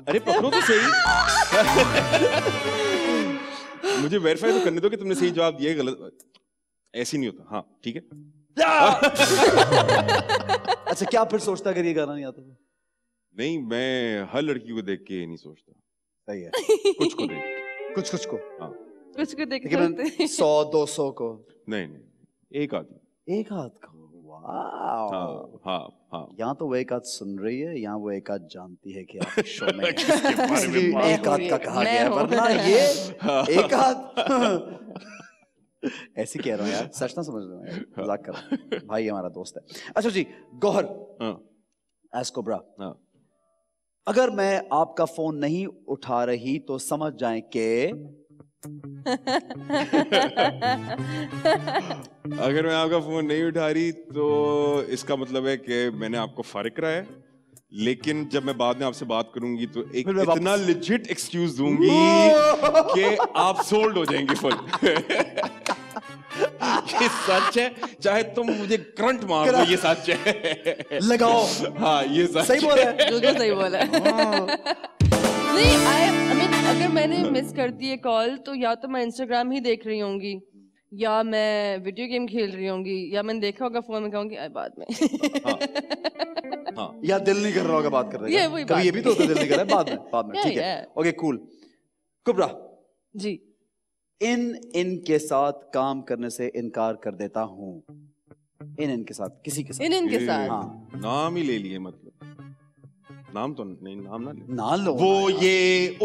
अरे पकड़ो तो सही मुझे वेरीफाई तो करने दो कि तुमने सही जवाब दिया गलत, ऐसी नहीं होता हाँ ठीक है। अच्छा क्या फिर सोचता अगर ये गाना नहीं आता? नहीं मैं हर लड़की को देख के नहीं सोचता, सही है कुछ को देख कुछ कुछ को हाँ कुछ को देख के सौ दो सौ को नहीं नहीं एक आदमी एक हाथ को वाह हाँ हाँ हाँ। यहाँ तो वो एक हाथ सुन रही है, यहाँ वो एक हाथ जानती है कि आप शो में एक हाथ का कहा गया है, वरना ये एक हाथ ऐसे कह रहा हूँ यार, सच ना समझ रहा हूँ, मजाक कर रहा हूँ, भाई हमारा दोस्त है। अच्छा जी, गोहर एज कुबरा, अगर मैं आपका फोन नहीं उठा रही तो समझ जाएं कि अगर मैं आपका फोन नहीं उठा रही तो इसका मतलब है कि मैंने आपको फारिग कराया है, लेकिन जब मैं बाद में आपसे बात करूंगी तो एक इतना लेजिट एक्सक्यूज दूंगी कि आप सोल्ड हो जाएंगे फुल ये सच है, चाहे तुम मुझे करंट मार दो ये सच है। लगाओ हाँ ये सच सही बोला है, बिल्कुल सही बोला नहीं आई आई मीन अगर मैंने मिस कर दी है कॉल तो या तो मैं इंस्टाग्राम ही देख रही होंगी या मैं वीडियो गेम खेल रही होंगी या मैंने देखा होगा फोन में कहूंगी बाद में हाँ, हाँ। या दिल नहीं कर रहा होगा बात करने का, कभी बात ये भी तो दिल नहीं कर रहा है बाद में बाद में ठीक है ओके कूल। कुबरा जी, इन इनके साथ काम करने से इनकार कर देता हूँ। इन इनके साथ किसी के साथ इन इनके साथ हाँ। नाम ही ले लिए मतलब नाम तो नहीं नाम ना ले ना लो वो ये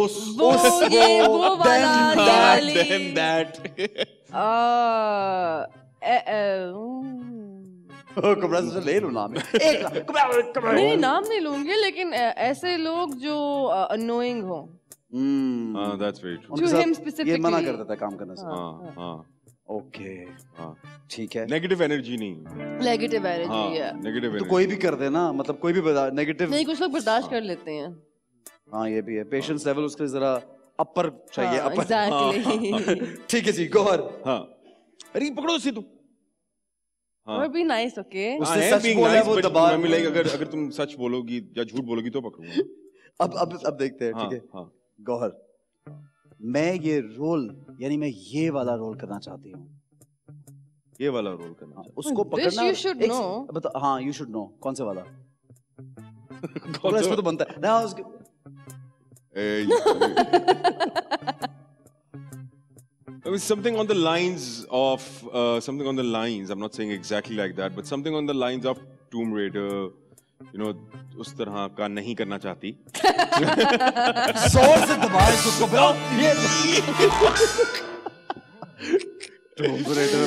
उस वो उस ये वो वाला them that them that आह कुबरा से ले लूँ नाम एक कुबरा कुबरा नहीं नाम नहीं लूँगी, लेकिन ऐसे लोग जो annoying हो मना कर देता है काम करने से। ओके ठीक है, नेगेटिव एनर्जी नहीं, नेगेटिव एनर्जी है, नेगेटिव तो कोई भी कर दे ना, मतलब कोई भी नेगेटिव नहीं, कुछ लोग बर्दाश्त कर लेते हैं। हाँ ये भी है, पेशेंस लेवल उसके जरा अपर चाहिए, अपर। ठीक है जी गौहर। हाँ अरे पकड़ो सीधू। और भी नाइस। ओके उससे सच बोला वो दबाव मिलेगा, अगर अगर तुम सच बोलोगी या झूठ बोलोगी तो पकड़ूंगा। अब अब अब देखते हैं। ठीक है गौहर, मैं ये रोल यानी मैं ये वाला रोल करना चाहती हूँ, ये वाला रोल करना, उसको पकड़ना। You should know. हाँ यू शुड नो। कौन से वाला? कौन से तो बनता है ना उसके। I mean something on the lines of uh, something on the lines. I'm not saying exactly like that, but something on the lines of Tomb Raider. You know, उस तरह का नहीं करना चाहती। जोर से दबाए उसको। Tomb Raider।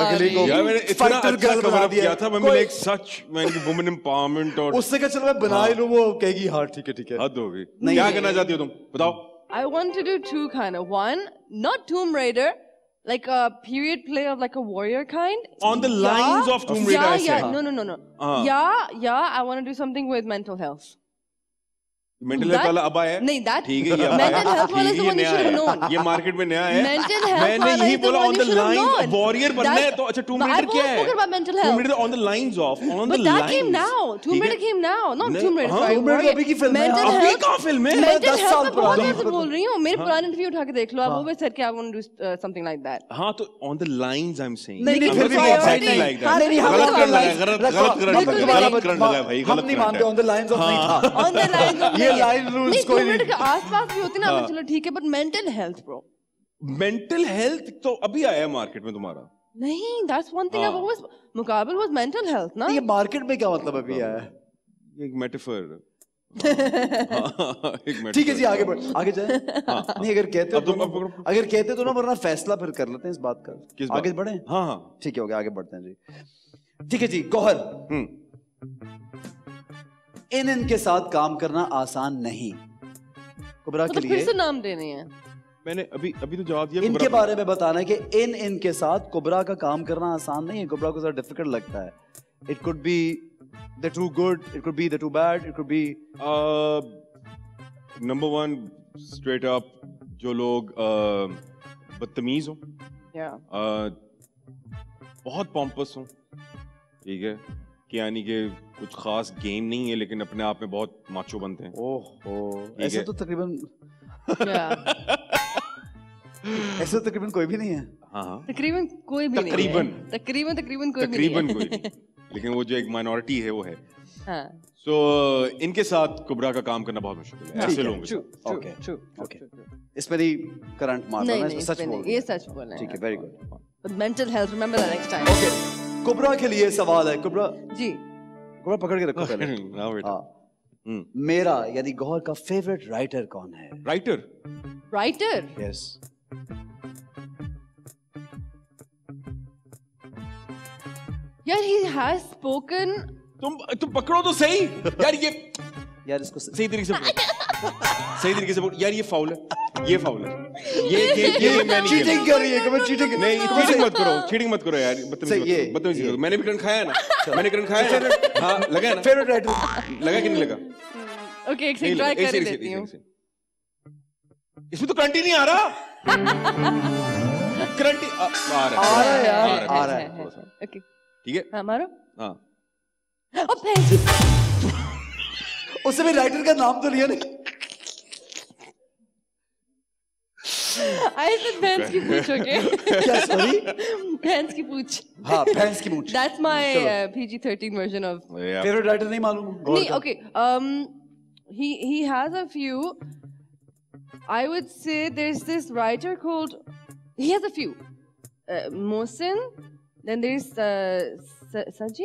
अगली को मैंने इतना अच्छा कवर किया था, मैं मैंने एक सच मैंने वुमेन एम्पावरमेंट और उससे कहा चलो मैं बना ही लूँ, वो कहेगी हाँ ठीक है ठीक है। हद हो गई। क्या करना चाहती हो तुम बताओ? I want to do two kind of one, not Tomb Raider, like a period play of like a warrior kind. On the lines yeah. of Tomb Raider. Yeah, I yeah, said. no, no, no, no. Uh-huh. Yeah, yeah. I want to do something with mental health. Mental health वाला अबा है? नहीं that. ठीक है ये अबा है. Mental health वाला तो नहीं शुरू नॉन. ये market में नया है. Mental health वाला तो नहीं शुरू नॉन. मैंने यही बोला on the lines warrior बनना है तो अच्छा Tomb Raider क्या है? I was talking about mental health. Tomb Raider on the lines of on the lines. But that came now. Tomb Raider came now. Not Tomb Raider. हाँ Tomb Raider अभी की film है. अभी कहाँ film है? Mental health मैं बहुत देर से बोल रही हूँ. मेरे पुराने interview उठा के देख लो. आप वो भी said कि I want to do something like that. हाँ तो on the lines I'm saying. नहीं नहीं फिर भी exactly like that. नहीं नहीं गलत गलत लाइन रूल्स कोई नहीं के आसपास भी होती ना। चलो ठीक है, but mental health bro, mental health तो अभी आया है मार्केट में तुम्हारा। नहीं that's one thing I was मुकाबल वाज मेंटल हेल्थ ना। ये मार्केट में क्या मतलब अभी आया है? एक मेटाफर। ठीक है जी आगे बढ़, आगे जाए। नहीं अगर कहते हो, अगर कहते तो ना, वरना फैसला फिर कर लेते हैं इस बात का। आगे बढ़े। हाँ हाँ ठीक है, हो गया आगे बढ़ते हैं जी। ठीक है जी गौहर, इन इनके साथ काम करना आसान नहीं कुबरा के लिए। फिर से नाम देने हैं। मैंने अभी अभी तो जवाब दिया। इनके बारे में बताना है कि इन इनके साथ कुबरा का काम करना आसान नहीं है, कुबरा को ज़रा डिफिकल्ट लगता है। It could be the too good, it could be the too bad, it could be number one straight up जो लोग बदतमीज हो, बहुत pompous हो, ठीक है, यानी कि कुछ खास गेम नहीं है लेकिन अपने आप में बहुत माचो बनते हैं। ओहो, ऐसे तो तकरीबन ऐसे तो तकरीबन कोई भी नहीं है। हाँ तकरीबन कोई भी नहीं है। तकरीबन तकरीबन तकरीबन कोई भी नहीं है, लेकिन वो जो एक माइनॉरिटी है वो है। सो इनके साथ कुबरा का काम करना बहुत मुश्किल है ऐसे लोगों के। ओके ओके, इसमें भी करंट मार रहा है, सच बोल, ये सच बोल रहा है। ठीक है very good. Mental health remember that next time. Okay Kubra के लिए सवाल है। कुबरा जी, कुबरा पकड़ के रखो पहले। हाँ मेरा यानी गौहर का फेवरेट राइटर कौन है? राइटर राइटर यस यार, he has spoken। तुम तुम पकड़ो तो सही यार, ये यार इसको सही तरीके से सही तरीके से यार, ये फाउल है, ये फाउल है, ये ये ये मैंने चीटिंग कर रही है। कभी चीटिंग नहीं, चीटिंग मत करो, चीटिंग मत करो यार, बदतमीजी बदतमीजी। मैंने भी करंट खाया है ना, मैंने करंट खाया है। हाँ लगा है ना, फेवरेट राइटर लगा कि नहीं लगा? ओके एक सेकंड ट्राई कर देती हूँ। इसमें तो करंट ही नहीं आ रहा, करंट आ रहा है आ रहा है। ओके ठीक है हाँ मारो। हाँ उससे भी राइटर का नाम तो लिया नहीं। आई सेड भैंस की पूछ। ओके क्या सॉरी? भैंस की पूछ। हाँ भैंस की पूछ। That's my P G thirteen version of favourite writer. नहीं मालूम नहीं। Okay um he he has a few, I would say there's this writer called, he has a few uh, Mohsin, then there's uh, Saji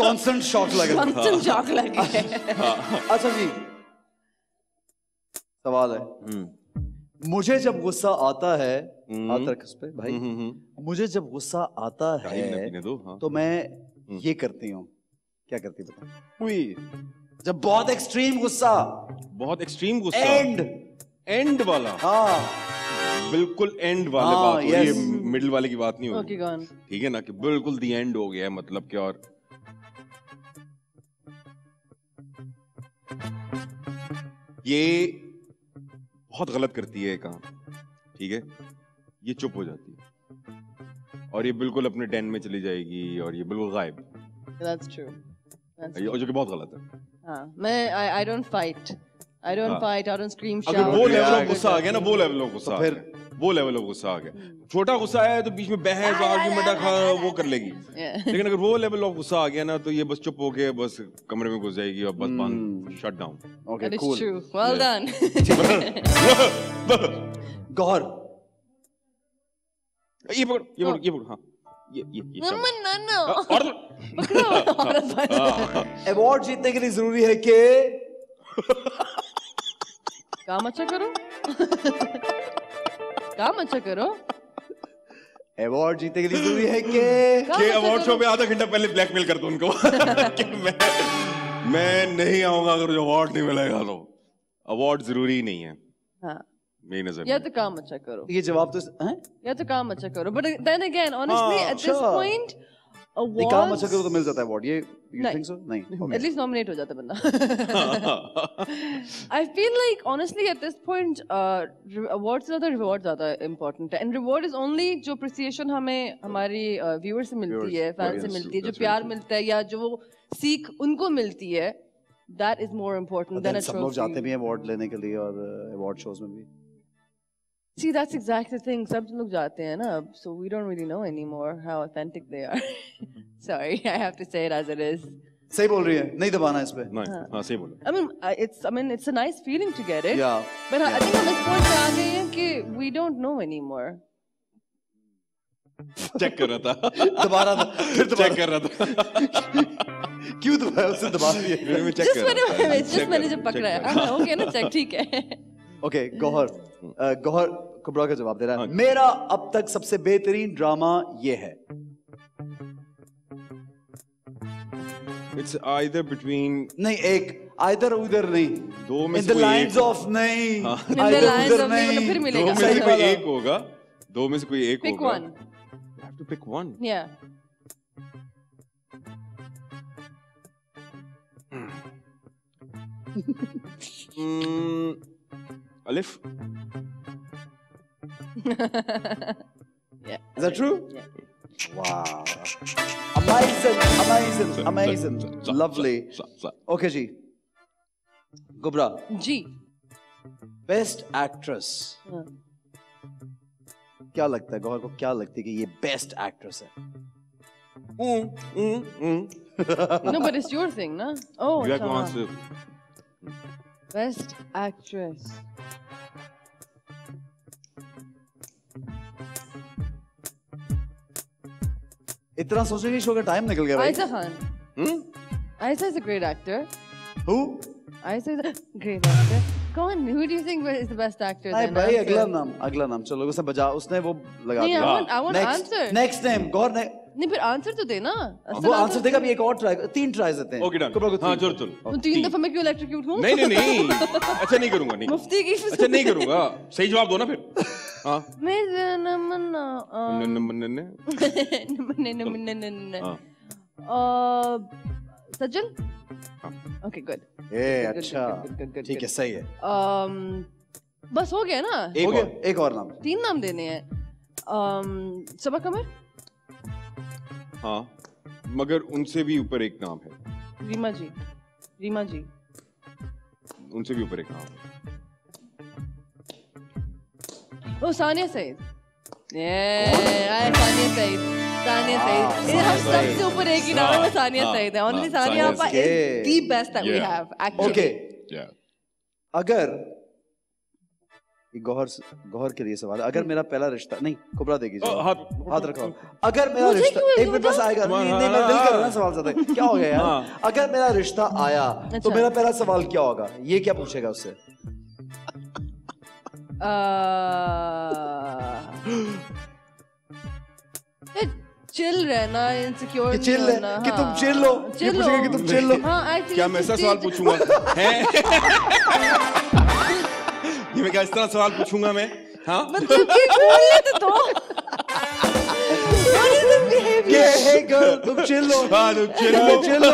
constant shock लगा constant shock लगा अच्छा जी सवाल है मुझे जब गुस्सा आता है हाथ रख उस पे भाई मुझे जब गुस्सा आता है तो मैं ये करती हूँ क्या करती बताओ जब बहुत एक्सट्रीम गुस्सा बहुत एक्सट्रीम गुस्सा एंड एंड वाला हाँ बिल्कुल एंड वाले ah, बात yes. ये मिडिल वाले की बात नहीं होगी okay, ठीक है ना कि बिल्कुल दी एंड हो गया है मतलब कि और ये बहुत गलत करती है काम ठीक है ये चुप हो जाती है और ये बिल्कुल अपने डेन में चली जाएगी और ये बिल्कुल गायब That's true. That's true. जो कि बहुत गलत है हाँ मैं I I don't fight. I don't fight, I don't scream, shout. अगर वो लेवल ऑफ गुस्सा आ गया ना वो लेवल ऑफ गुस्सा फिर वो लेवल ऑफ गुस्सा आ गया छोटा गुस्सा आया तो बीच में बहस आर्गुमेंट खा वो कर लेगी लेकिन अगर वो लेवल ऑफ गुस्सा आ गया ना तो ये बस चुप हो के बस कमरे में घुस जाएगी और बस बंद shut down okay cool well done Gauhar ये पकड़ ये पकड़ ये पकड़ हाँ ये ये ये ना ना और अवार्ड जीतने के लिए जरूरी है कि काम अच्छा करो काम अच्छा करो अवार्ड जीतने के लिए जरूरी है कि के अवार्ड शो में आधा घंटा पहले ब्लैकमेल कर दो उनको कि मैं मैं नहीं आऊंगा अगर मुझे अवार्ड नहीं मिलेगा तो अवार्ड जरूरी नहीं है हाँ मेरी नजर या तो काम अच्छा करो ये जवाब तो हैं या तो काम अच्छा करो but then again honestly at this point award काम अच्छा करो तो मिल जाता है अवार्ड ये You think so? नहीं। At least nominate हो जाता बंदा। I feel like honestly at this point uh, awards ज़्यादा reward ज़्यादा important है and reward is only जो appreciation हमें हमारी uh, viewers से मिलती viewers, है fans से मिलती है जो प्यार मिलता है या जो वो सीख उनको मिलती है that is more important than a trophy। सब लोग जाते भी हैं award लेने के लिए और award shows में भी। See that's exactly the thing सब लोग जाते हैं ना so we don't really know anymore how authentic they are sorry I have to say it as it is सही बोल रही है नहीं दबाना इस पे नहीं हाँ सही बोल I mean it's I mean it's a nice feeling to get it yeah but yeah. I think हम इस point पे आ गए हैं कि we don't know anymore check कर रहा था दोबारा फिर दोबारा चेक कर रहा था क्यों दबाया उससे दबा दिया मैं चेक कर रहा था just मैंने जब पकड़ा है okay ना चेक ठीक है okay गौहर गौहर कुबरा का जवाब दे रहा है मेरा अब तक सबसे बेहतरीन ड्रामा ये है इट्स आइदर बिटवीन नहीं एक आइदर उधर नहीं दो में से कोई एक ऑफ नहीं आइदर उधर नहीं फिर मिलेगा दो में से कोई एक होगा दो में से कोई एक होगा you have to pick one या Alif? yeah. Is that true? Yeah. Wow. Amazing, amazing, amazing. Lovely. Okay, Ji. Kubra. Ji. Best actress. क्या लगता है गौहर को क्या लगती है कि ये best actress है? Hmm, hmm, hmm. No, but it's your thing, ना? Oh. You have to answer. Best actress. इतना सोचने की शो का टाइम निकल गया भाई। Ayesha Khan. Hmm? Ayesha is a great actor. Who? Ayesha is a great actor. Come on, who do you think is the best actor? अरे भाई अगला नाम, अगला नाम चलो उसने बजा, उसने वो लगा दिया। I want, I want answer. Next name, गौर ने नहीं फिर आंसर तो देना। वो आंसर देगा भी एक और ट्राई, तीन ट्राई देते हैं। Okay done. हाँ जोर तुम। तीन दफा मैं क्यों इलेक्ट्रिक्यूट हूँ? नहीं नहीं अच्छा नहीं करूँगा नहीं। मुफ्ती की। अच्छा नहीं करूँगा। सही जवाब दो ना फिर। हाँ। मैं नमन्ना। नमन्ने। नमन्ने नमन्ने नमन्ने। सजल। Okay good. ये अच्छा। ठीक है सही है। बस हो गया ना। एक और एक और नाम। तीन नाम देने हैं। सबा कमर। हाँ मगर उनसे भी ऊपर एक नाम है। रीमा जी। रीमा जी। उनसे भी ऊपर एक नाम है। ओ सानिया सईद। आए सानिया सईद। सानिया सईद। हम सबसे ऊपर एक ही नाम है सानिया सईद है। Only सानिया आपा is the best that we have actually. Okay. अगर गौहर गौहर के लिए सवाल, अगर मेरा पहला रिश्ता नहीं कुबरा देगी हाथ रखो, अगर मेरा रिश्ता एक मिनट बस आएगा नहीं नहीं मैं दिल कर रहा सवाल ज़्यादा क्या हो गया यार, अगर मेरा रिश्ता आया तो मेरा पहला सवाल क्या होगा, ये क्या पूछेगा उससे? चिल रहना, इनसिक्योर रहना, कि तुम चिल हो, ये पूछेगा कि तुम चिल हो, क्या मैं ऐसा सवाल पूछूंगा ये मैं क्या इस तरह सवाल पूछूंगा मैं? हाँ मतलब कि बोलने तो दो। What is the behavior? Hey girl, तुम चिल्लो। हाँ तुम चिल्लो चिल्लो।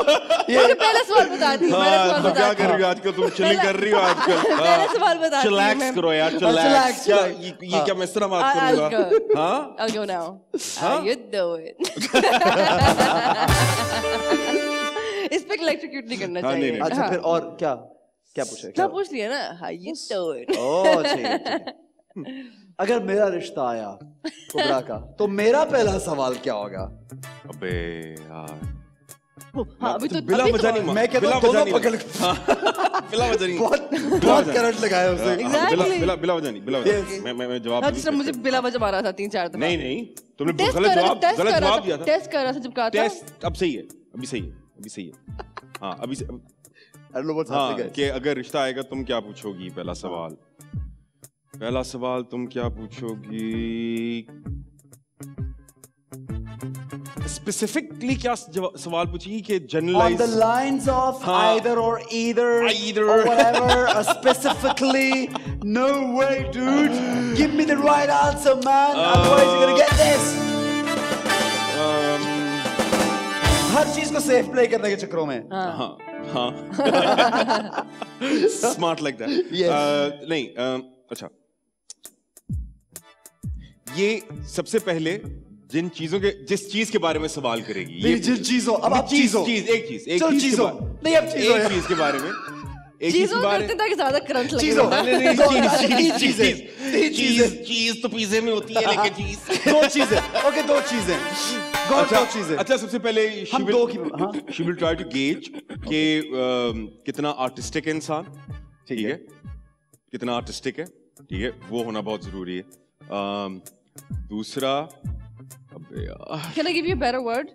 ये पहला सवाल बताती हूँ। पहला सवाल बताती हूँ। क्या कर रही हो आजकल? तुम चिल्ली कर रही हो आजकल। पहला सवाल बताती हूँ। Chillax करो यार, chillax। क्या ये क्या मैं इस तरह बात करूँगा? हाँ। I'll go now. How you doing? इस पे electrocute नहीं करना चाहिए। अच्छा फिर और क्या? क्या पूछे? क्या पूछ लिया ना? How you doing? ओह चाहिए। अगर मेरा रिश्ता आया कुबरा का, तो मेरा पहला सवाल क्या होगा? अबे यार। हाँ अभी तो बिला मजा नहीं। मैं कहता हूँ दोनों पकड़। बिला मजा नहीं। बहुत बहुत करंट लगाया उसने। बिला बिला बिला मजा नहीं। बिला मजा। मैं मैं मैं जवाब। अच्छा मुझे बिला मजा मारा था तीन चार दिन। नहीं नहीं। तुमने गलत जवाब गलत जवाब दिया था। टेस्ट कर रहा था जब कहा था। टेस्ट अब सही है। अभी सही है। अभी सही है। हाँ अभी हाँ, कि अगर रिश्ता आएगा तुम क्या पूछोगी? पहला सवाल पहला सवाल तुम क्या पूछोगी? स्पेसिफिकली क्या सवाल पूछेगी कि generalise on the lines of either or either either or whatever specifically no way dude give me the right answer man otherwise you are gonna get this. हर चीज को सेफ प्ले करने के चक्रों में हाँ हाँ स्मार्ट लाइक दैट नहीं अच्छा ये सबसे पहले जिन चीजों के जिस चीज के बारे में सवाल करेगी ये जिन चीजों अब आप चीजों चीज एक चीज एक चीज नहीं अब चीजों एक चीज के बारे में चीजों करते ताकि ज़्यादा करंट लगे चीजों चीज चीज चीज चीज चीज तो पिज़्ज़े में होती है लेकिन चीज दो चीजें ओके दो चीजें दो चीजें अच्छा सबसे पहले हम दो की हाँ she will try to gauge के कितना artistic इंसान ठीक है कितना artistic है ठीक है वो होना बहुत ज़रूरी है दूसरा अबे यार can I give you a better word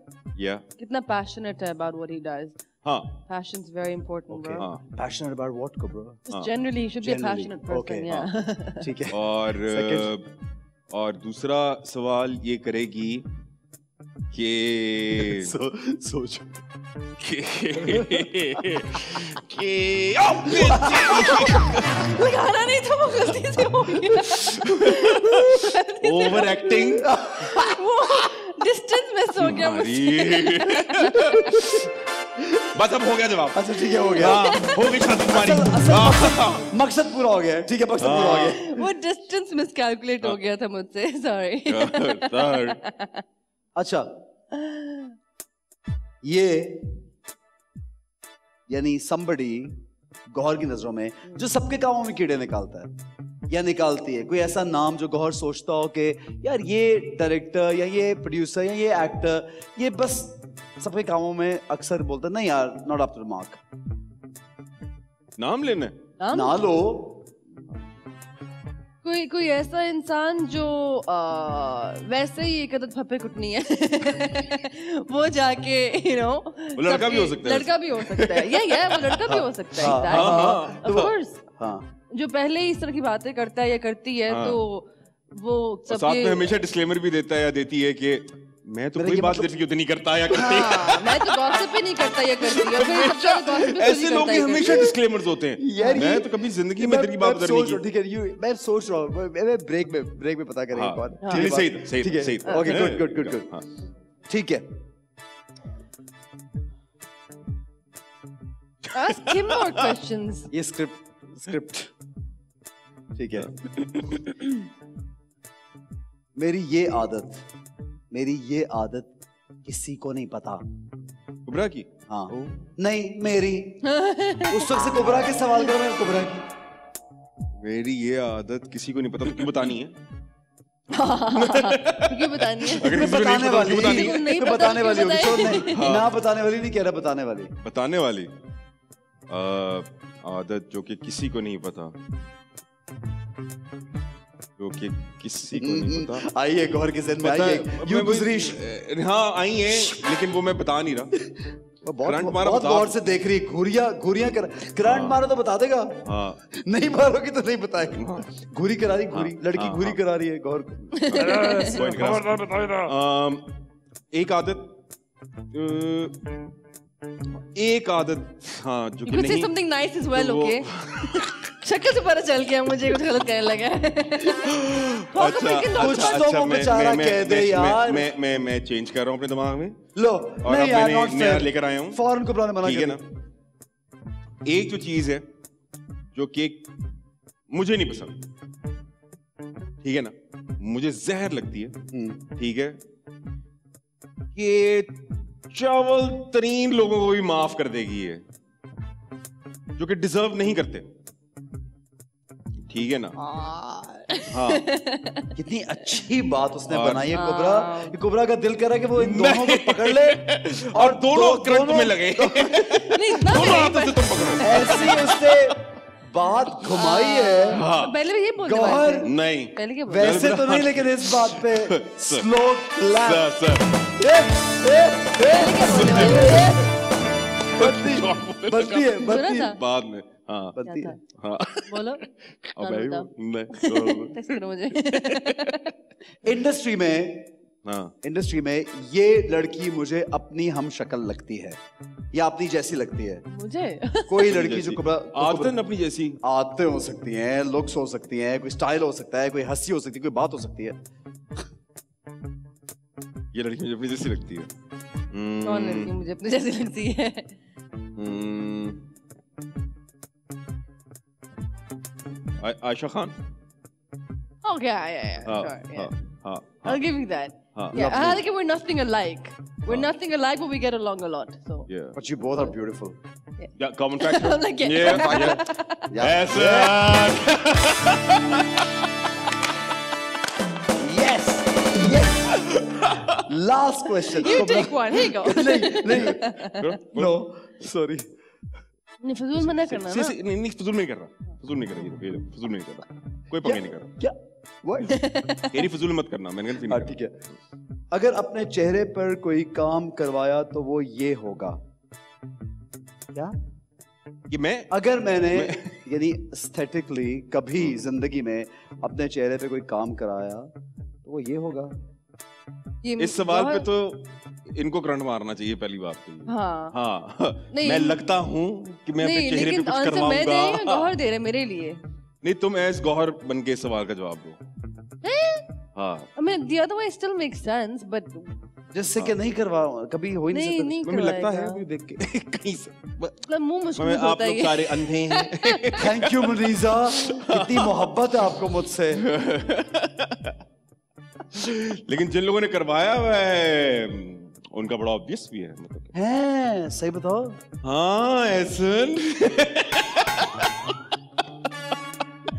yeah कितना passionate है about what he does हाँ passion is very important bro हाँ passionate about what को bro just generally you should be a passionate person yeah ठीक है और और दूसरा सवाल ये करेगी कि सोच कि कि लगाना नहीं था वो गलती से हो गया ओवर एक्टिंग वो डिस्टेंस में सो गया मुझसे बस अब हो गया जवाब अच्छा ठीक है हो गया हो गई शादी तुम्हारी मकसद पूरा हो गया ठीक है मकसद पूरा हो गया वो डिस्टेंस मिसकैलकुलेट हो गया था मुझसे सॉरी अच्छा ये यानी somebody गौहर की नजरों में जो सबके कामों में कीड़े निकालता है या निकालती है कोई ऐसा नाम जो गौहर सोचता हो कि यार ये डायरेक्टर या ये प्रोड्यूसर या ये एक्टर ये बस सबके कामों में अक्सर बोलता नहीं यार नॉट आफ्टर मार्क नाम लेने ना लो कोई कोई ऐसा इंसान जो आ, वैसे ही एक आदत फप्पे कुटनी है वो जाके यू नो लड़का भी हो सकता है लड़का भी हो सकता है या या वो लड़का भी हो सकता है एग्जैक्टली ऑफ कोर्स जो पहले ही इस तरह की बातें करता है या करती है तो वो सब साथ में हमेशा डिस्क्लेमर भी देता है या देती है कि मैं तो कोई बात रिव्यू नहीं करता या करती मैं तो गॉसिप ही नहीं करता या करती। ऐसे लोग हमेशा डिस्क्लेमर्स होते हैं। मैं तो कभी जिंदगी में तेरी बात नहीं की। ठीक है, यू मैं सोच रहा हूं, मैं ब्रेक में ब्रेक में पता करेंगे बात। चलिए सही सही ठीक है सही okay good good good good ठीक है। Ask him more questions. ये स्क्रिप्ट स्क्रिप्ट ठीक है। मेरी ये आदत मेरी ये आदत किसी को नहीं पता। कुबरा की? हाँ। ओ? नहीं मेरी। उस वक्त से कुबरा के सवाल करो। मैं कुबरा की मेरी ये आदत किसी को नहीं पता तो क्यों बतानी है? क्यों बतानी है? अगर बताने वाली नहीं बताने वाली होगी। छोड़ नहीं ना बताने वाली नहीं कह रहा बताने वाली बताने वाली आदत जो कि किसी को नहीं पता जो कि किसी को नहीं पता। आई है गौहर के जहन में आई है। यू गुजरिश हाँ आई है लेकिन वो मैं बता नहीं रहा। करंट मारा बहुत गौर से देख रही घुरिया घुरिया कर करंट मारा तो बता देगा। हाँ नहीं मारोगी तो नहीं बताएगा। घुरी करा रही घुरी लड़की घुरी करा रही है गौहर को। एक आदत एक आदत हाँ जो कि नहीं something nice as well okay शक्ल से पता चल गया मुझे कुछ गलत कहने लगा है। अच्छा अच्छा अच्छा मैं मैं मैं मैं मैं चेंज कर रहा हूँ अपने दिमाग में। लो और अब मैं लेकर आया हूँ फॉरेन को बुलाने मना किया ना। एक जो चीज है जो केक मुझे नहीं पसंद ठीक है ना मुझे जहर लगती है ठीक है ये चावल तरीन लोगों को भी माफ कर देगी ये जो कि डिजर्व नहीं करते ठीक है ना। हाँ कितनी अच्छी बात उसने बनाई है कुबरा। कुबरा का दिल कर रहा है कि वो इन दोनों को पकड़ ले और दोनों करंट में लगे। दोनों हाथों से तुम पकड़ो ऐसी उसने बात घुमाई है। पहले भी ये बोल गौहर नहीं वैसे तो नहीं लेकिन इस बात पे स्लो क्लैप बनती बनती है बनती बाद में। हाँ बनती है हाँ बोलो नहीं मुझे। इंडस्ट्री में इंडस्ट्री में ये लड़की मुझे अपनी हम शक्ल लगती है या अपनी जैसी लगती है मुझे। कोई लड़की जो कुबरा आदतन अपनी जैसी आदतें हो सकती हैं लुक्स हो सकती हैं कोई स्टाइल हो सकता है कोई हंसी हो सकती है कोई बात हो सकती है। ये लड़की मुझे अपनी जैसी लगती है। कौन लड़की मुझे अपनी जैसी लगती है? आयशा खान। ओके हाँ I'll give you that. हाँ लेकिन we're nothing alike. We're nothing alike, but we get along a lot. So. Yeah. But you both are beautiful. Yeah. yeah common factor. I'm like, yeah. Yeah. yeah. yeah. Yes. Yes. Yes. Last question. You take one. Here you go. नहीं नहीं. No. Sorry. नहीं फजूल में ना करना ना। नहीं नहीं फजूल में नहीं कर रहा। फजूल नहीं करेंगे। फजूल में नहीं कर रहा। कोई पंगे नहीं कर रहा। क्या? तेरी फजूल मत करना मैंने कहा ठीक है। अगर अपने चेहरे पर कोई काम करवाया तो वो ये होगा क्या? कि मैं अगर मैंने यानी एस्थेटिकली कभी जिंदगी में अपने चेहरे पे कोई काम कराया तो वो ये होगा। इस सवाल पे तो इनको करंट मारना चाहिए पहली बात तो। हाँ हाँ मैं लगता हूँ कि मैं अपने चेहरे पे कुछ करवाऊंगा। गौहर दे रहे मेरे लिए नहीं तुम एस गौहर बन के सवाल का जवाब दो। हाँ मैं the other way still makes sense but जैसे कि नहीं करवाऊं कभी हो ही नहीं सकता। मुझे लगता है मुझे देख के कहीं से मतलब मुंह मुश्किल होता है। आप लोग सारे अंधे हैं। थैंक यू मुनीजा कितनी मोहब्बत है आपको मुझसे। लेकिन जिन लोगों ने करवाया है उनका बड़ा ऑब्वियस भी है मतलब है। सही बताओ। हाँ ऐसा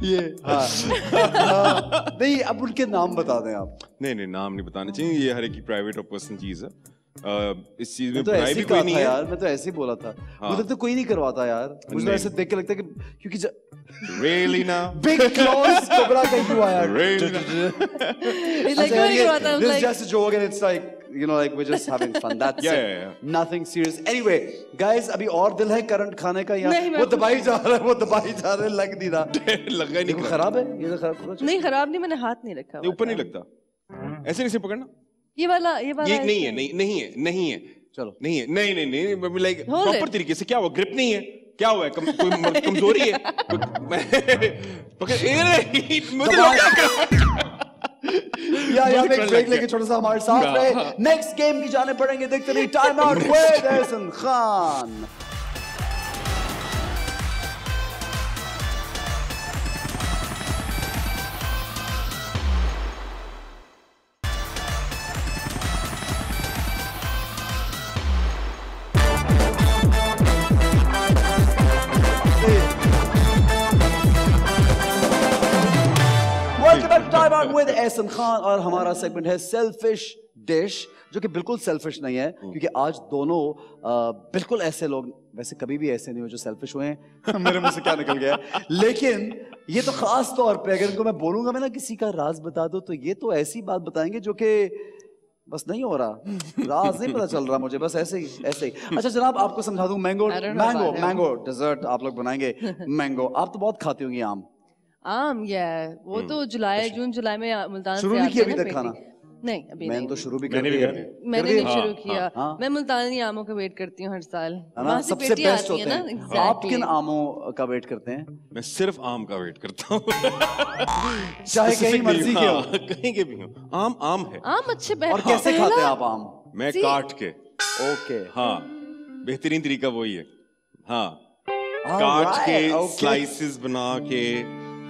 ये हाँ नहीं अब उनके नाम बता दें आप। नहीं नहीं नाम नहीं बताने चाहिए ये हर एक की प्राइवेट और पर्सनल चीज है। इस चीज में बुराई भी कोई नहीं है यार। मैं तो ऐसे ही बोला था मुझे तो कोई नहीं करवाता यार। मुझे ऐसे देख के लगता है कि क्योंकि रियली ना बिग क्लोज कुबरा का यू आया this is just a joke and it's like you know like we're just having fun that's yeah, it yeah, yeah. nothing serious anyway guys abhi aur dil hai current khane ka yahan wo dabai ja raha hai wo dabai ja raha hai lag nahi raha laga nahi kharaab hai ye to kharaab nahi kharaab nahi maine haath nahi rakha ye upar nahi lagta aise nahi se pakadna ये वाला ये वाला ये नहीं है, नहीं नहीं है, नहीं है, चलो नहीं है, नहीं नहीं नहीं लाइक प्रॉपर तरीके से क्या हुआ, ग्रिप नहीं है, क्या हुआ है, कम, कोई कमजोरी है, यार एक ब्रेक लेके छोटा सा हमारे साथ रहे, नेक्स्ट गेम की जाने पड़ेंगे, देखते रहिए time out with अहसन खान। With Ahsan Khan और हमारा सेगमेंट है सेल्फिश डिश, जो कि बिल्कुल सेल्फिश नहीं है क्योंकि आज दोनों आ, बिल्कुल ऐसे लोग, वैसे कभी भी ऐसे नहीं हो जो सेल्फिश हुए हैं मेरे मुंह से क्या निकल गया है, लेकिन ये तो खास तौर पे अगर इनको मैं बोलूंगा मैं ना किसी का राज बता दो तो ये तो ऐसी बात बताएंगे जो कि बस नहीं हो रहा, राज नहीं पता चल रहा मुझे, बस ऐसे ही ऐसे ही। अच्छा जनाब आपको समझा दूं, मैंगो मैंगो मैंगो डेजर्ट आप लोग बनाएंगे, मैंगो आप तो बहुत खाती होंगी आम, आम या वो तो जुलाई जून जुलाई में मुल्तान शुरू नहीं किया अभी तक खाना, नहीं अभी मैंने तो शुरू भी मैंने भी कर दिया, मैंने भी शुरू किया, मैं मुल्तानी आमों का वेट करती हूँ हर साल, वहाँ से पेटियाँ आती हैं ना। आप किन आमों का वेट करते हैं? मैं सिर्फ आम का वेट करता हूँ, चाहे कहीं मर्जी के हो, कहीं के भी हो, आम आम है, आम अच्छे बैठ। और कैसे खाते हैं आप आम? मैं काट के। ओके हाँ बेहतरीन तरीका वही है, हाँ काट के स्लाइसेस बना के,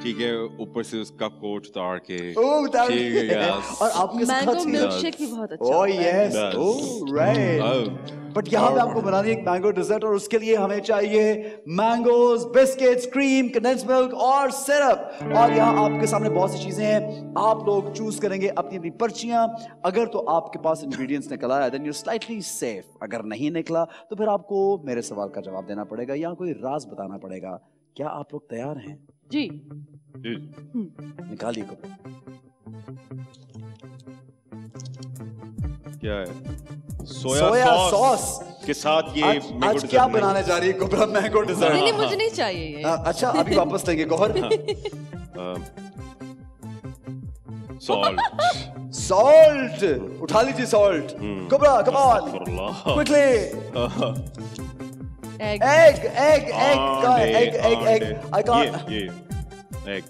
ठीक है ऊपर से उसका कोट उतार के, और आपके मैंगो मिल्कशेक भी बहुत अच्छा है। Oh yes, oh right, but यहाँ पे आपको बनानी है एक मैंगो डिजर्ट और उसके लिए हमें चाहिए mangoes, biscuits, cream, condense milk और सिरप। और यहाँ आपके सामने बहुत सी चीजें हैं, आप लोग चूज करेंगे अपनी अपनी पर्चियां। अगर तो आपके पास इंग्रेडिएंट्स निकल आया देन यू स्लाइटली सेफ, अगर नहीं निकला तो फिर आपको मेरे सवाल का जवाब देना पड़ेगा या कोई राज बताना पड़ेगा। क्या आप लोग तैयार हैं? जी जी निकालिए कपड़े। क्या है? सोया, सोया सॉस के साथ ये आज, आज क्या बनाने जा रही है कुबरा मैंगो डिजर्ट? नहीं मुझे नहीं चाहिए ये। आ, अच्छा अभी वापस लेंगे गौहर। सॉल्ट सॉल्ट उठा लीजिए salt Kubra, come on quickly. Egg, egg, egg, egg, egg, egg, egg, I can't. ये, ये, egg.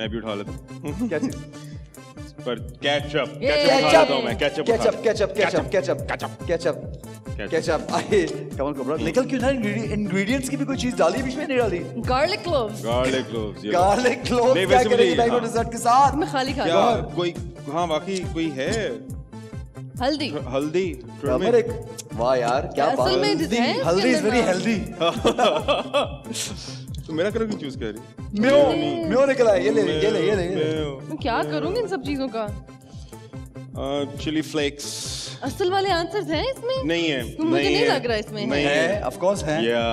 मैं भी उठा लेता हूँ। क्या चीज़? पर ketchup, ketchup उठा लेता हूँ मैं, ketchup, ketchup, ketchup, ketchup, ketchup, ketchup, ketchup, ketchup। अरे, come on कुबरा, निकल क्यों ना? Ingredients की भी कोई चीज़ डाली बीच में नहीं डाली? Garlic cloves, garlic cloves, garlic cloves। क्या करेंगे मैंगो डिजर्ट के साथ? मैं खाली खा रहा हूँ। कोई, हाँ वाकई कोई है? हल्दी, हल्दी, टर्मरिक। वाह यार क्या बात है, हल्दी इज वेरी हेल्दी। तो मेरा कलर क्यों चूज कर रही? म्यो म्यो निकला है, ये ले ये ले ये ले। मैं क्या करूंगी इन सब चीजों का? Chilli flakes. असल वाले आंसर्स हैं इसमें? नहीं है, मुझे नहीं लग रहा इसमें है। ऑफ कोर्स है, या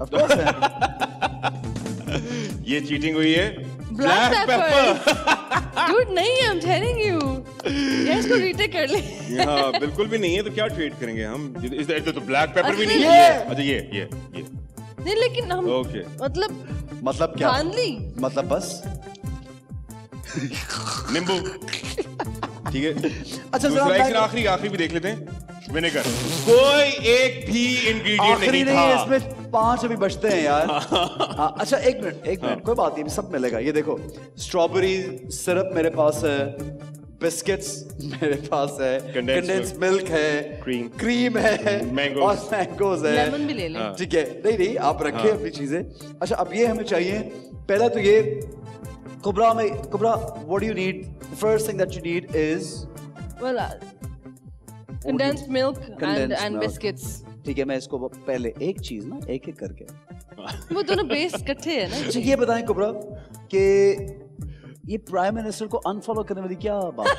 ऑफ कोर्स है। ये चीटिंग हुई है। ब्लैक पेपर डूड नहीं है, आई एम टेलिंग यू। इसको रीटेक कर ले। हाँ बिल्कुल भी नहीं है तो क्या ट्रेड करेंगे हम? इधर तो ब्लैक पेपर भी नहीं है। अच्छा ये ये ये नहीं, लेकिन हम okay. मतलब मतलब क्या मतलब बस नींबू ठीक है। अच्छा आखिरी आखिरी भी देख लेते हैं, विनेगर। कोई एक भी इंग्रेडिएंट नहीं था इसमें, पांच अभी बचते हैं यार। आ, अच्छा एक मिनट एक मिनट कोई बात नहीं, सब मिलेगा। ये देखो स्ट्रॉबेरी सिरप मेरे पास है, बिस्किट्स मेरे पास है, कंडेंस मिल्क है, क्रीम क्रीम है मैंगोज। और मैंगोज है, लेमन भी ले लें ठीक है। नहीं नहीं आप रखिए अपनी चीजें। अच्छा अब ये हमें चाहिए, पहला तो ये कुबरा में, Kubra what do you need? The first thing that you need is well condense milk and and biscuits ठीक है। मैं इसको पहले एक चीज ना एक एक करके, वो दोनों बेस इकट्ठे है ना। ये बताएं कुबरा कि ये प्राइम मिनिस्टर को अनफॉलो करने वाली क्या बात है?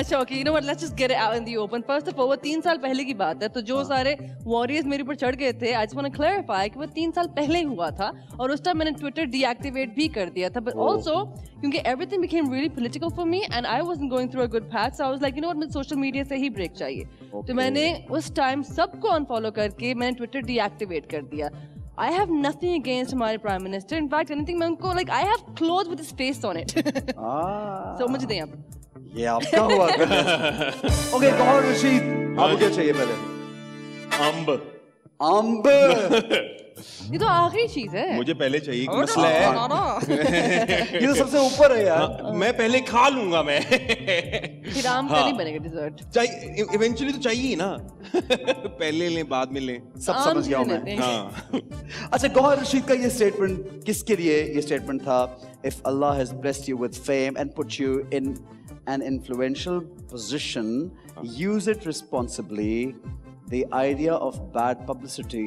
अच्छा okay, you know what, let's just get it out in the open. First of all वो तीन साल पहले की बात है, तो जो सारे वॉरियर्स मेरे ऊपर चढ़ गए थे, I just want to clarify कि वो तीन साल पहले हुआ था और उस टाइम मैंने ट्विटर डीएक्टिवेट भी कर दिया था। बट आल्सो क्योंकि everything became really political for me and I wasn't going through a good path, so I was like you know what, मुझे सोशल मीडिया से ही ब्रेक चाहिए। तो मैंने उस टाइम सबको अनफॉलो करके मैंने ट्विटर डीएक्टिवेट कर दिया। I have nothing against my prime minister. In fact, anything मैं उनको like I have clothes with his face on it. Ah. So मुझे दें आप। ये आपका हुआ। ओके गौहर रशीद आपको क्या चाहिए पहले? अम्ब। अम्ब ये तो आखिरी चीज है। मुझे पहले चाहिए कि मसला है। ये तो सबसे ऊपर है यार। मैं पहले खा लूंगा मैं। फिर आम का नहीं बनेगा डिजर्ट। चाहिए इवेंचुअली तो चाहिए ना। पहले लें बाद में लें। सब समझ गया मैं। अच्छा गौहर रशीद का ये स्टेटमेंट किसके लिए? ये स्टेटमेंट था if Allah has blessed you with fame and put you in an influential position, use it responsibly. The idea of bad publicity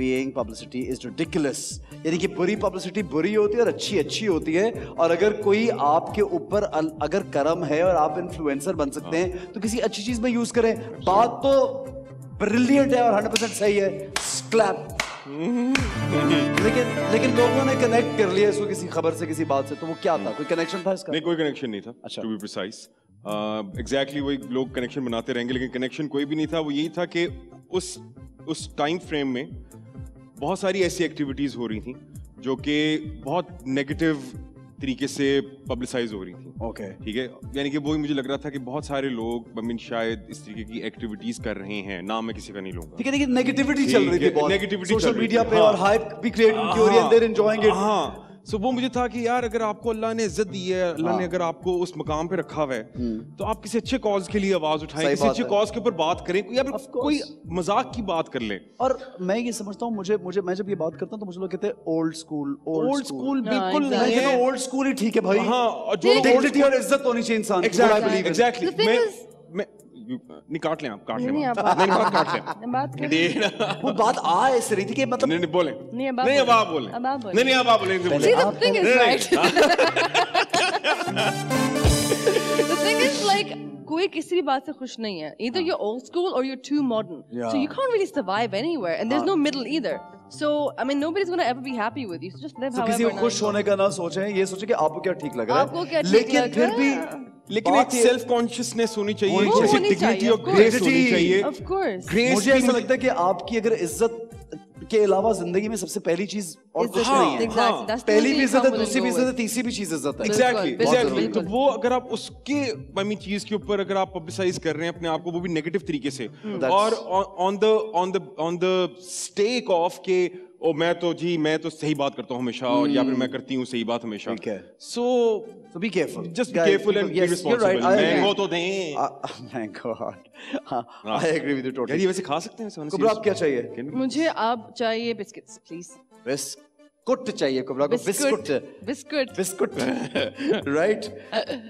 being publicity is ridiculous. यानी कि बुरी publicity बुरी होती है और अच्छी अच्छी होती है, और अगर कोई आपके ऊपर अगर कर्म है और आप influencer बन सकते हैं तो किसी अच्छी चीज में use करें। बात तो brilliant है और हंड्रेड परसेंट सही है। Clap. लेकिन लेकिन लोगों ने कनेक्ट कर लिया इसको किसी खबर से, किसी बात से, तो वो क्या था? कोई कनेक्शन था इसका? नहीं, कोई कनेक्शन नहीं था। अच्छा। टू बी प्रिसाइज एग्जैक्टली वही लोग कनेक्शन बनाते रहेंगे, लेकिन कनेक्शन कोई भी नहीं था। वो यही था कि उस उस टाइम फ्रेम में बहुत सारी ऐसी एक्टिविटीज़ हो रही थी जो कि बहुत नेगेटिव तरीके से पब्लिसाइज हो रही थी। Okay okay. ठीक है, यानी कि वो ही मुझे लग रहा था कि बहुत सारे लोग मीन शायद इस तरीके की एक्टिविटीज कर रहे हैं। नाम मैं किसी का नहीं लूंगा, ठीक है, लेकिन नेगेटिविटी चल रही थी बहुत नेगेटिविटी सोशल मीडिया पे, और हाइप भी क्रिएट की हो रही है, दे आर एंजॉयिंग इट। हां, सो वो मुझे था कि यार अगर आपको अल्लाह ने इज्जत दी है, अल्लाह ने अगर आपको उस मकाम पे रखा हुआ है तो आप किसी अच्छे कॉज के लिए आवाज उठाएं, किसी अच्छे कॉज के ऊपर बात करें, या फिर कोई मजाक की बात कर लें। और मैं ये समझता हूँ, मुझे मुझे मैं जब ये बात करता हूँ तो मुझे लोग कहते हैं ओल्ड स्कूल। ओल्ड स्कूल बिल्कुल नहीं है, ओल्ड स्कूल ही ठीक है भाई। हाँ, और जो डिग्निटी और इज्जत होनी चाहिए इंसान। एग्जैक्टली। मैं नहीं, काट लें आप, काट लें, काट लें बात। वो बात आ ऐसे रही थी कि मतलब नहीं नहीं बोले नहीं नहीं अब आप बोले नहीं नहीं अब आप बोले The thing is like कोई किसी भी बात से खुश नहीं है। Either you're old school or you're too modern, so you can't really survive anywhere, and there's no middle either. So I mean nobody's going to ever be happy with you. So just live however. किसी को खुश होने का ना सोचें, ये सोचें कि आपको क्या ठीक लग रहा है। आपको क्या ठीक लग रहा है? लेकिन फिर भी लेकिन एक सेल्फ कॉन्शियसनेस होनी चाहिए, जैसे डिग्निटी और ग्रेस होनी चाहिए। ऑफ कोर्स मुझे ऐसा लगता है कि आपकी अगर इज्जत के अलावा जिंदगी में सबसे पहली चीज और कुछ नहीं है। exactly, पहली भी इज्जत है, दूसरी भी इज्जत है, तीसरी भी चीज इज्जत है। एग्जैक्टली एग्जैक्टली तो वो अगर आप उसके मायने चीज के ऊपर अगर आप पब्लिसाइज कर रहे हैं अपने आप को, वो भी नेगेटिव तरीके से, और on the on the on the stake of के ओ मैं तो जी मैं तो सही बात करता हूँ हमेशा, और या फिर मैं करती हूँ सही बात हमेशा। So so be careful, just be careful and be responsible. Mango तो दें। Thank God. I agree with you totally. ये वैसे खा सकते हैं? कुबरा आप क्या चाहिए? मुझे आप चाहिए बिस्किट्स प्लीज। बिस्कुट चाहिए कुबरा को। Biscuit biscuit biscuit right.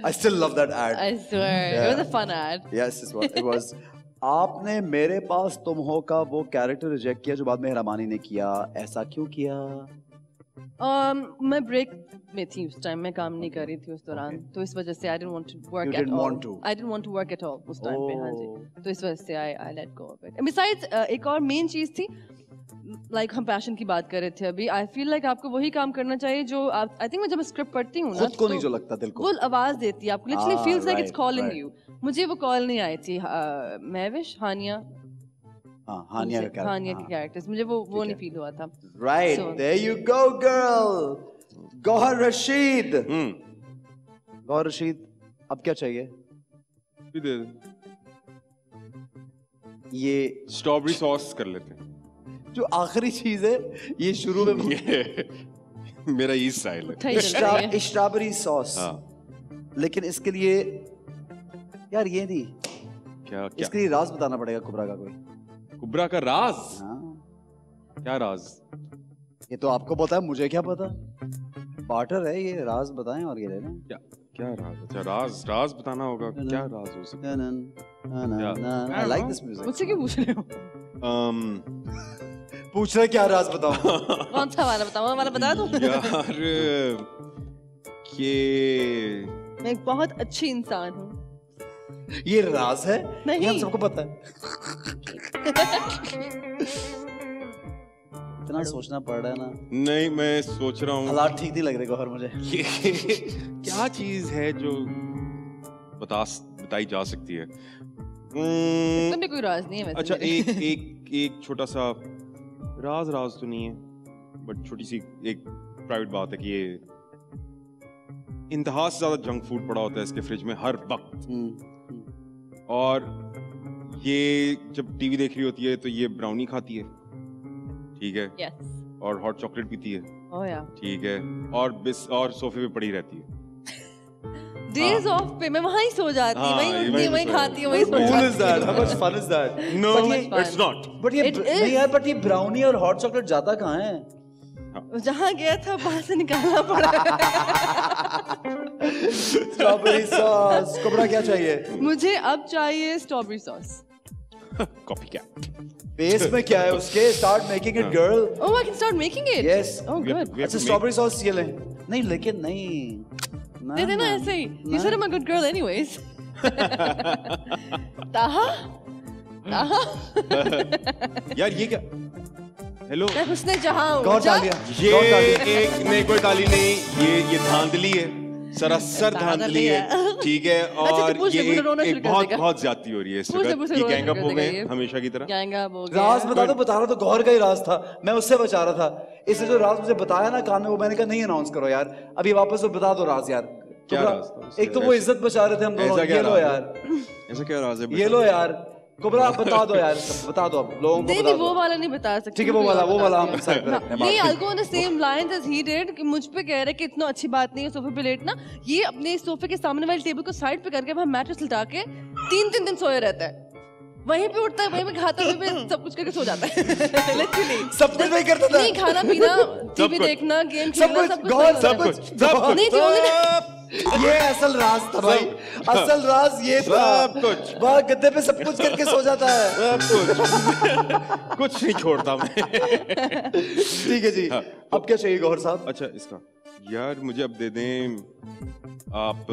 I still love that ad. I swear it was a fun ad. Yes it was. आपने मेरे पास तुम हो का वो कैरेक्टर रिजेक्ट किया जो बाद में हिरामानी ने किया, ऐसा क्यों किया? um, मैं ब्रेक में थी उस टाइम, मैं काम नहीं कर रही थी उस दौरान, तो इस वजह से I didn't want to work at all. I didn't want to work at all उस टाइम पे। हां जी, तो इस वजह से I I let go of it. Besides एक और मेन चीज थी, लाइक हम पैशन की बात कर रहे थे अभी। आई फील लाइक आपको वही काम करना चाहिए जो आप, आई थिंक मैं जब स्क्रिप्ट पढ़ती हूँ ना, तो नहीं जो लगता दिल को, वो आवाज देती है आपको, literally feels like it's calling you. मुझे वो कॉल नहीं आई थी। महविश हानिया हानिया का हानिया के कैरेक्टर्स मुझे वो वो नहीं फील हुआ था। Right, there you go girl. Gauhar Rashid. Gohar Rashid अब क्या चाहिए? ये स्ट्रॉबेरी सॉस कर लेते हैं जो आखिरी चीज है। ये शुरू में मेरा ये स्टाइल है, स्ट्रॉबेरी सॉस। लेकिन इसके लिए यार ये नहीं, क्या क्या इसके लिए राज बताना पड़ेगा कुबरा का। कोई कुबरा का राज? हाँ। क्या राज? ये तो आपको पता है, मुझे क्या पता। बार्टर है ये, राज बताएं और ये ले लें। क्या क्या राज? अच्छा राज राज बताना होगा। क्या राज हो सकता है? I like this music. मुझसे क्यों पूछ रहे हो? पूछ रहे क्या राज? बताओ कौन सा वाला बताओ, वाला बता दूं यार। कि मैं एक बहुत अच्छी इंसान हूँ, ये राज है? नहीं, हम सबको पता है। इतना सोचना पड़ रहा है ना। नहीं, मैं सोच रहा हूँ, हालात ठीक नहीं लग रहे गौहर मुझे। क्या चीज है जो बता बताई जा सकती है? तुमने कोई राज नहीं है वैसे। अच्छा, एक एक एक छोटा सा राज राज तो नहीं है, बट छोटी सी एक प्राइवेट बात है कि ये इंतहा से ज़्यादा जंक फूड पड़ा होता है इसके फ्रिज में हर वक्त। और ये जब टीवी देख रही होती है तो ये ब्राउनी खाती है, ठीक है, yes. और हॉट चॉकलेट पीती है, oh, yeah. ठीक है, और बिस और सोफे पे पड़ी रहती है डेज ऑफ पे, मैं वहीं सो जाती हूँ, वहीं वहीं खाती हूँ, वहीं सो जाती हूँ। What is that? How much fun is that? No, it's not. But ये नहीं यार, but ये ब्राउनी और हॉट चॉकलेट जाता कहाँ है? जहाँ गया था वहाँ से निकालना पड़ा। Strawberry sauce. कुबरा क्या चाहिए? मुझे अब चाहिए स्ट्रॉबेरी सॉस। कॉपी क्या? बेस में क्या है उसके? Start making it, girl. Oh, I can start making it. Yes. Oh, good. अच्छा स्ट्रॉबेरी सॉस ये लें। नहीं लेकिन नहीं। दे देना ऐसे ही। You said I'm a good girl anyways. ताहा? ताहा? यार ये क्या? Hello. मैं उसने जहाँ हूँ। ये एक नहीं, कोई ताली नहीं, ये ये धांधली है, सरासर धांधली है, ठीक है, और ये एक बहुत बहुत ज्यादा हो रही है इस वक्त। ये गैंगअप हो गए हमेशा की तरह। गैंगअप हो गया। राज बता दो, बता रहा तो गौहर का ही राज था, मैं उससे बचा रहा था। इससे जो राज मुझे बताया ना कान में, वो मैंने कहा नहीं अनाउंस करो यार, अभी वापस वो बता दो राज यार। क्या राज? एक तो वो इज्जत बचा रहे थे हम दोनों। ये लो यार, ऐसा क्या राज है? ये लो यार कुबरा, आप बता दो यार, बता दो आप लोगों को। नहीं वो वाला नहीं बता सकते, ठीक है, वो वाला वो वाला हम साइड पे रखते हैं। नहीं I'll go on the same lines as he did कि मुझ पे कह रहे कि इतना अच्छी बात नहीं है सोफे पे लेटना। ये अपने सोफे के सामने वाली टेबल को साइड पे करके हम मैट्रेस लटा के तीन तीन दिन सोया रहता है, वहीं पे उठता है, वहीं पे खाता है, वहीं पे सब कुछ करके सो जाता है। Literally सब कुछ वही करता था, नहीं खाना पीना, टीवी देखना, गेम खेलना, सब कुछ सब कुछ नहीं थी। ये असल राज था भाई, असल राज ये था। सब कुछ वहाँ गद्दे पे सब कुछ करके सो जाता है, सब कुछ कुछ नहीं छोड़ता मैं। ठीक है जी, अब क्या चाहिए गौहर साहब? अच्छा इसका यार मुझे अब दे दें आप,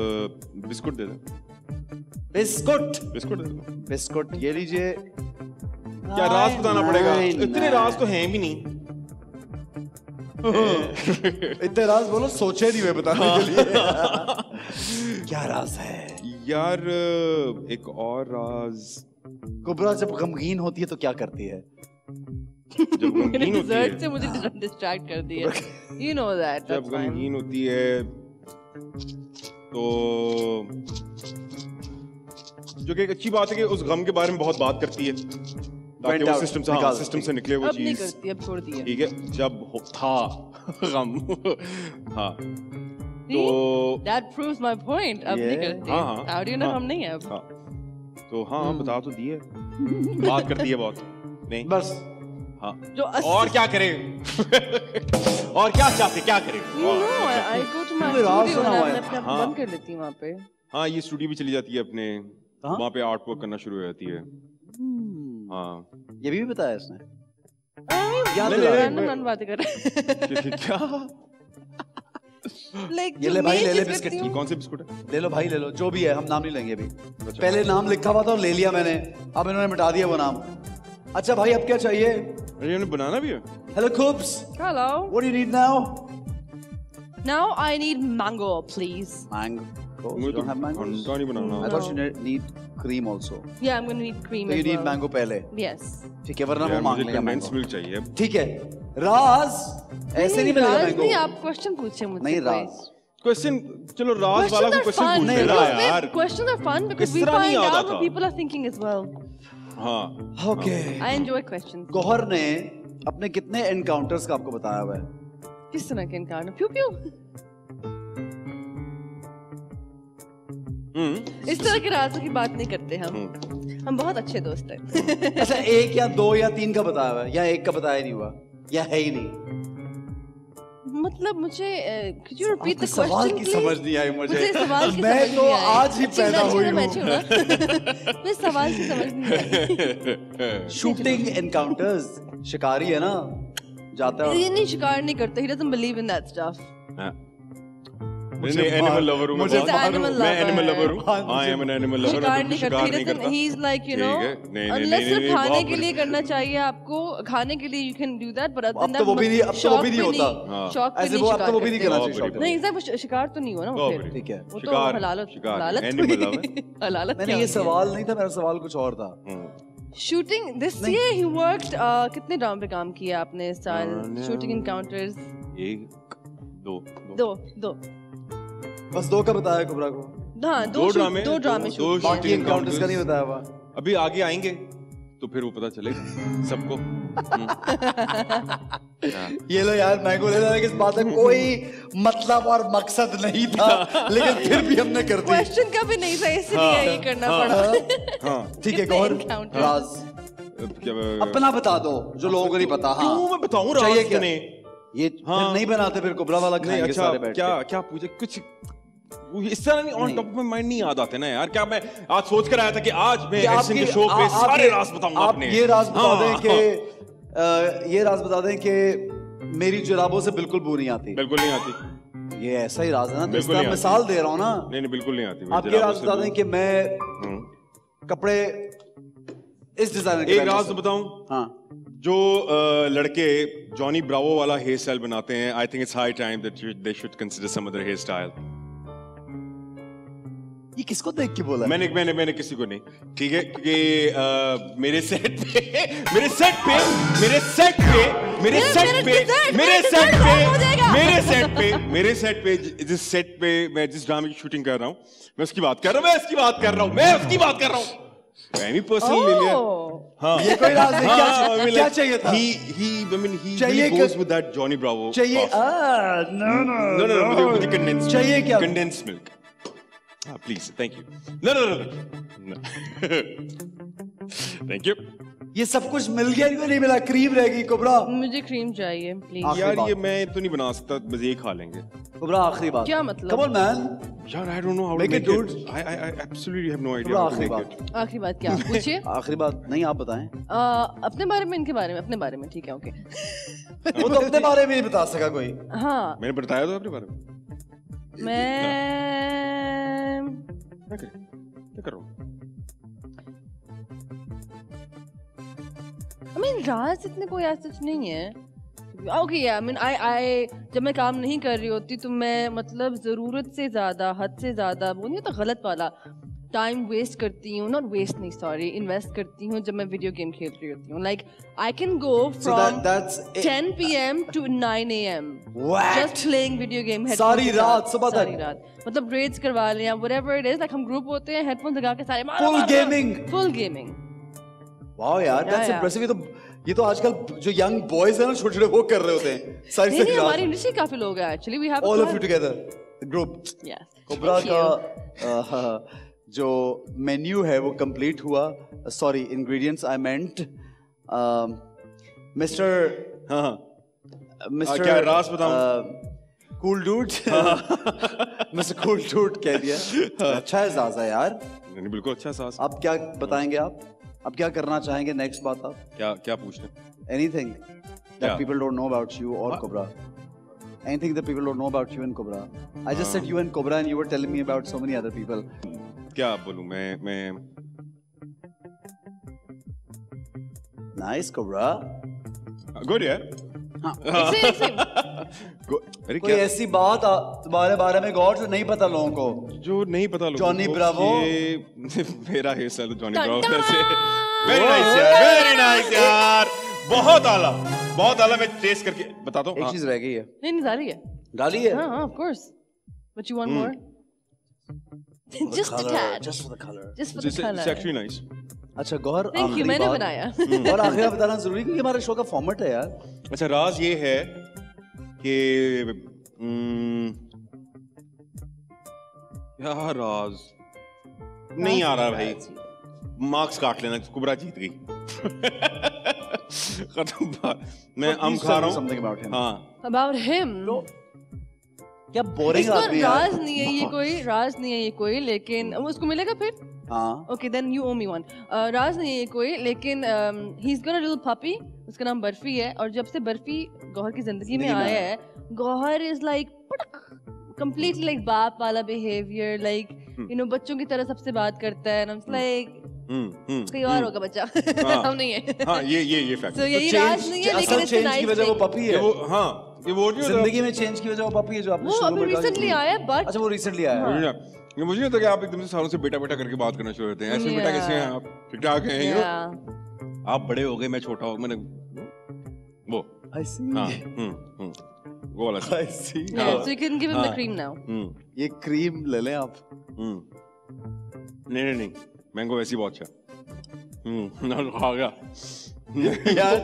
बिस्कुट दे दें। बिस्कुट बिस्कुट बिस्कुट ये लीजिए। क्या राज बताना पड़ेगा? इतने राज तो हैं भी नहीं। इतने राज बोलो सोचे नहीं हुए बताने के लिए। क्या राज है यार? एक और राज। कुबरा जब गमगीन होती है तो क्या करती है? जब गमगीन होती है से मुझे डिस्ट्रैक्ट करती है, यू नो दैट। जब गमगीन होती है तो जो कि एक अच्छी बात है कि उस गम के बारे में बहुत बात करती है ताकि वो सिस्टम से हाँ, सिस्टम से निकले वो चीज। अब छोड़ दी है, ठीक है। जब था गम हाँ तो that proves my point। अब निकलती है, how do you know हम नहीं है अब तो। हाँ बता तो दिए, बात करती है बहुत। नहीं बस हाँ, और क्या करे? और क्या चाहते क्या करे? बंद कर लेती है वहाँ पे। हाँ ये स्टूडियो भी चली जाती है अपने, वहाँ पे आर्ट वर्क करना शुरू हो जाती है। हाँ ये भी बताया इसने। याद बातें कर क्या? ये ले भाई, ले ले बिस्किट। कौन से बिस्कुट है? ले लो भाई, ले लो, जो भी है, हम नाम नहीं लेंगे अभी। पहले नाम लिखा हुआ था, ले लिया मैंने, अब इन्होंने मिटा दिया वो नाम। अच्छा भाई अब क्या चाहिए? इन्होंने बनाना भी है। Hello Kubs, hello, what do you need now? Now I need mango please. Mango मुझे तो अंडा नहीं बनाना। I thought you need cream also. Yeah, I'm gonna need cream. So you need mango पहले. Yes. ठीक है वरना वो मांग लेगा। condensed milk चाहिए। ठीक है। राज ऐसे नहीं मिलेगा mango। नहीं आप question पूछे मुझे। नहीं राज। Question चलो राज वाला कोई question पूछने रहा यार। Questions are fun because we find out what people are thinking as well. हाँ। Okay. I enjoy questions. Gauhar ने अपने कितने encounters का आपको बताया हुआ है? किस तरह के encounter? Pew pew. इस तरह के राजों की बात नहीं करते हम, हम बहुत अच्छे दोस्त हैं। अच्छा एक या दो या तीन का बताया हुआ या एक का बताया नहीं हुआ या है ही नहीं? मतलब मुझे could you repeat the question please? समझ नहीं आई मुझे, मैं तो आज ही पैदा हुई हूँ, मैं सवाल की समझ नहीं आई। शूटिंग एनकाउंटर्स, शिकारी है ना, जाता है। ये नहीं शिकार नहीं करता, he doesn't believe in that stuff। मुझे एनिमल लवर हूँ, मुझे मैं एनिमल लवर हूँ। I am an animal lover। शिकार नहीं करता, he is like you know unless सिर्फ खाने के लिए करना चाहिए आपको, खाने के लिए you can do that but अब तो वो भी नहीं, अब तो वो भी नहीं होता। शौक ऐसे वो अब तो वो भी नहीं करना चाहिए। नहीं इसका शिकार तो नहीं हुआ ना वो, ठीक है वो तो हलालत हलालत। मैंने ये सवाल नहीं था, मेरा सवाल कुछ और था। Shooting this year he worked कितने ड्रामे पे काम किया आपने इस साल? शूटिंग encounters एक दो दो दो बस दो का बताया कुबरा को। हाँ, दो ड्रामे, दो ड्रामे, बाकी इनकाउंटर्स का नहीं बताया हुआ। अभी आगे आएंगे तो फिर वो पता चलेगा सबको। ये लो यार, मैं को ले जाने की इस बात का कोई मतलब और मकसद नहीं था, लेकिन फिर भी हमने कर दिया। क्वेश्चन का भी नहीं था, इसलिए ये करना पड़ा। ठीक है, गौहर राज अपना बता दो जो लोगों को नहीं पता। हाँ, मैं बताऊँ राज क्या ये नहीं बनाते फिर कुबरा वाला खाएंगे सारे बैठ के। क्या क्या पूछे कुछ इस तरह नहीं, on top of my mind नहीं याद आते ना यार। क्या मैं आज सोच कर आया था कि आज मैं एक्शन के शो पे सारे राज बताऊंगा अपने। ये राज बता दें कि ये राज बता दें कि मेरी जुराबों से बिल्कुल बू नहीं आती, बिल्कुल नहीं आती। ये ऐसा ही राज है ना, इसका मिसाल दे रहा हूँ ना। नहीं नहीं, बिल्कुल नहीं आती। आप ये राज बता दें कि मैं कपड़े इस डिजाइन के। एक राज बताऊँ, हाँ, जो लड़के जॉनी ब्रावो वाला हेयर स्टाइल बनाते हैं, I think it's high time that they should consider some other hair style. ये किसको देख के बोला? मैंने मैंने मैंने किसी को नहीं, ठीक है, क्योंकि मेरे सेट पे मेरे सेट पे मेरे सेट पे मेरे सेट पे मेरे सेट पे मेरे सेट पे मेरे सेट पे जिस सेट पे मैं जिस ड्रामे की शूटिंग कर रहा हूँ, मैं उसकी बात कर रहा हूँ मैं उसकी बात कर रहा हूँ मैं उसकी बात कर रहा हूँ मैं भी पर्सनल ले लिया। हाँ, ये कोई राज नहीं। क्या क्या चाहिए था? He he I mean he goes with that Johnny Bravo. चाहिए आह no no no no मुझे मुझे condensed चाहिए। क्या condensed milk? Ah, please, thank you. No, no, no, no. Thank you. ये सब कुछ मिल गया या नहीं मिला? क्रीम रहेगी कुबरा, मुझे क्रीम चाहिए प्लीज। यार ये मैं तो नहीं बना सकता, बस ये खा लेंगे कुबरा। आखिरी बात क्या मतलब? Come on man. यार I don't know how to make it. Dude, I I absolutely have no idea. आखिरी बात, आखिरी बात क्या? पूछिए। आखिरी बात नहीं, आप बताएं अपने बारे में, इनके बारे में, अपने बारे में। ठीक है, ओके। वो तो अपने बारे में नहीं बता सका कोई। हाँ, मैंने बताया तो अपने बारे में। मैं क्या कर रहा हूँ? I mean राज इतने कोई आज सच नहीं है। Okay, yeah, I mean I I जब मैं काम नहीं कर रही होती तो मैं मतलब जरूरत से ज्यादा, हद से ज्यादा, वो नहीं तो गलत वाला टाइम वेस्ट करती हूँ। नॉट वेस्ट नहीं, सॉरी, इन्वेस्ट करती हूँ जब मैं वीडियो गेम खेल रही होती हूँ। Like I can go from ten P M to nine A M just playing video game. सारी रात, सुबह तक, सारी रात, मतलब रेड्स करवा लें या व्हाटएवर इट इज। लाइक हम ग्रुप होते हैं, हेडफोन लगा के सारे full gaming, full gaming. Wow यार, दैट्स इंप्रेसिव। ये तो ये तो आजकल जो यंग बॉयज है ना, छोटे छोटे वो कर रहे होते हैं सारी सारी रात। हमारी इंडस्ट्री काफी लोग हैं actually. We have all of you together group. Yes, कुबरा का जो मेन्यू है वो कंप्लीट हुआ। Sorry, ingredients I meant. Mister हाँ मिस्टर क्या राज बताऊं? Cool dude, mister cool dude कह दिया। अच्छा एहसास है यार। नहीं बिल्कुल अच्छा एहसास। अब क्या बताएंगे आप? अब क्या करना चाहेंगे? नेक्स्ट बात आप क्या क्या पूछते हैं? Anything that people don't know about you और कुबरा। Anything that people don't know about you and कुबरा। I just said you and कुबरा and you were telling me about so many other people. क्या बोलूं मैं? मैं नाइस कुबरा, गुड यार। कोई ऐसी बात तुम्हारे बारे में गौर से नहीं पता लोगों को? जो नहीं पता लोगों को, जॉनी ब्रावो मेरा हिस्सा है। जॉनी ब्रावो से वेरी नाइस यार, वेरी नाइस यार, बहुत आला, बहुत आला। मैं टेस्ट करके बताता हूँ। एक चीज रह गई है। नहीं नहीं, डाली है, डाली है। हाँ हाँ, of course. But you want more? Just the color, just for the color. Just for the color. It's actually nice. अच्छा गौहर, thank you, मैंने बनाया। और आखिर बताना जरूरी है कि हमारे शो का फॉर्मेट है यार। अच्छा राज ये है कि यार राज नहीं आ रहा भाई। मार्क्स काट लेना, कुबरा जीत गई। खत्म बात। मैं आम खा रहा हूँ। हाँ, about him. क्या बोरिंग आदमी है। राज नहीं है ये कोई, राज नहीं है ये कोई, लेकिन उसको मिलेगा फिर। हाँ, ओके, देन यू ओमी वन। राज नहीं है ये कोई, लेकिन he is got a little puppy, उसका नाम बर्फी है। और जब से बर्फी गौहर की जिंदगी में आया है, Gauahar is like completely like बाप वाला बिहेवियर, लाइक यू नो बच्चों की तरह सबसे बात करता है। एंड लाइक कोई और होगा बच्चा, हम नहीं है। ये ये ये फैक्ट, यही राज नहीं है, लेकिन वो पपी है। हाँ, जिंदगी में चेंज की वजह वो पापी है जो आपने शुरू में रिसेंटली आया। बट अच्छा, वो रिसेंटली आया है। ये मुझे नहीं होता कि आप एकदम से सालों से बेटा बेटा करके बात करना शुरू करते हैं। ऐसे बेटा कैसे हैं आप? ठीक ठाक हैं? यू नो आप बड़े हो गए, मैं छोटा हो, मैंने वो आई सी। वो वाला I see. Yeah, so you can give him the cream now. ये cream ले लें आप. नहीं नहीं नहीं, मैंगो वैसी बहुत अच्छा. हम्म, ना खा गया. यार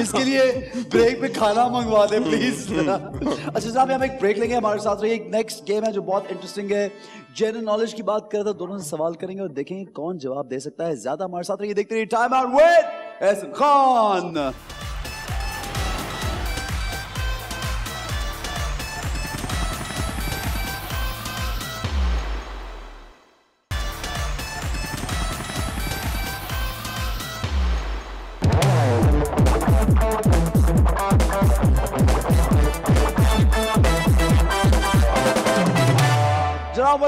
इसके लिए ब्रेक पे खाना मंगवा दे प्लीज. अच्छा साहब, हम एक ब्रेक लेंगे, हमारे साथ रहिए. एक नेक्स्ट गेम है जो बहुत इंटरेस्टिंग है. जनरल नॉलेज की बात कर रहा था, दोनों से सवाल करेंगे और देखेंगे कौन जवाब दे सकता है ज्यादा. हमारे साथ रहिए, देखते रहिए time out with अहसन खान.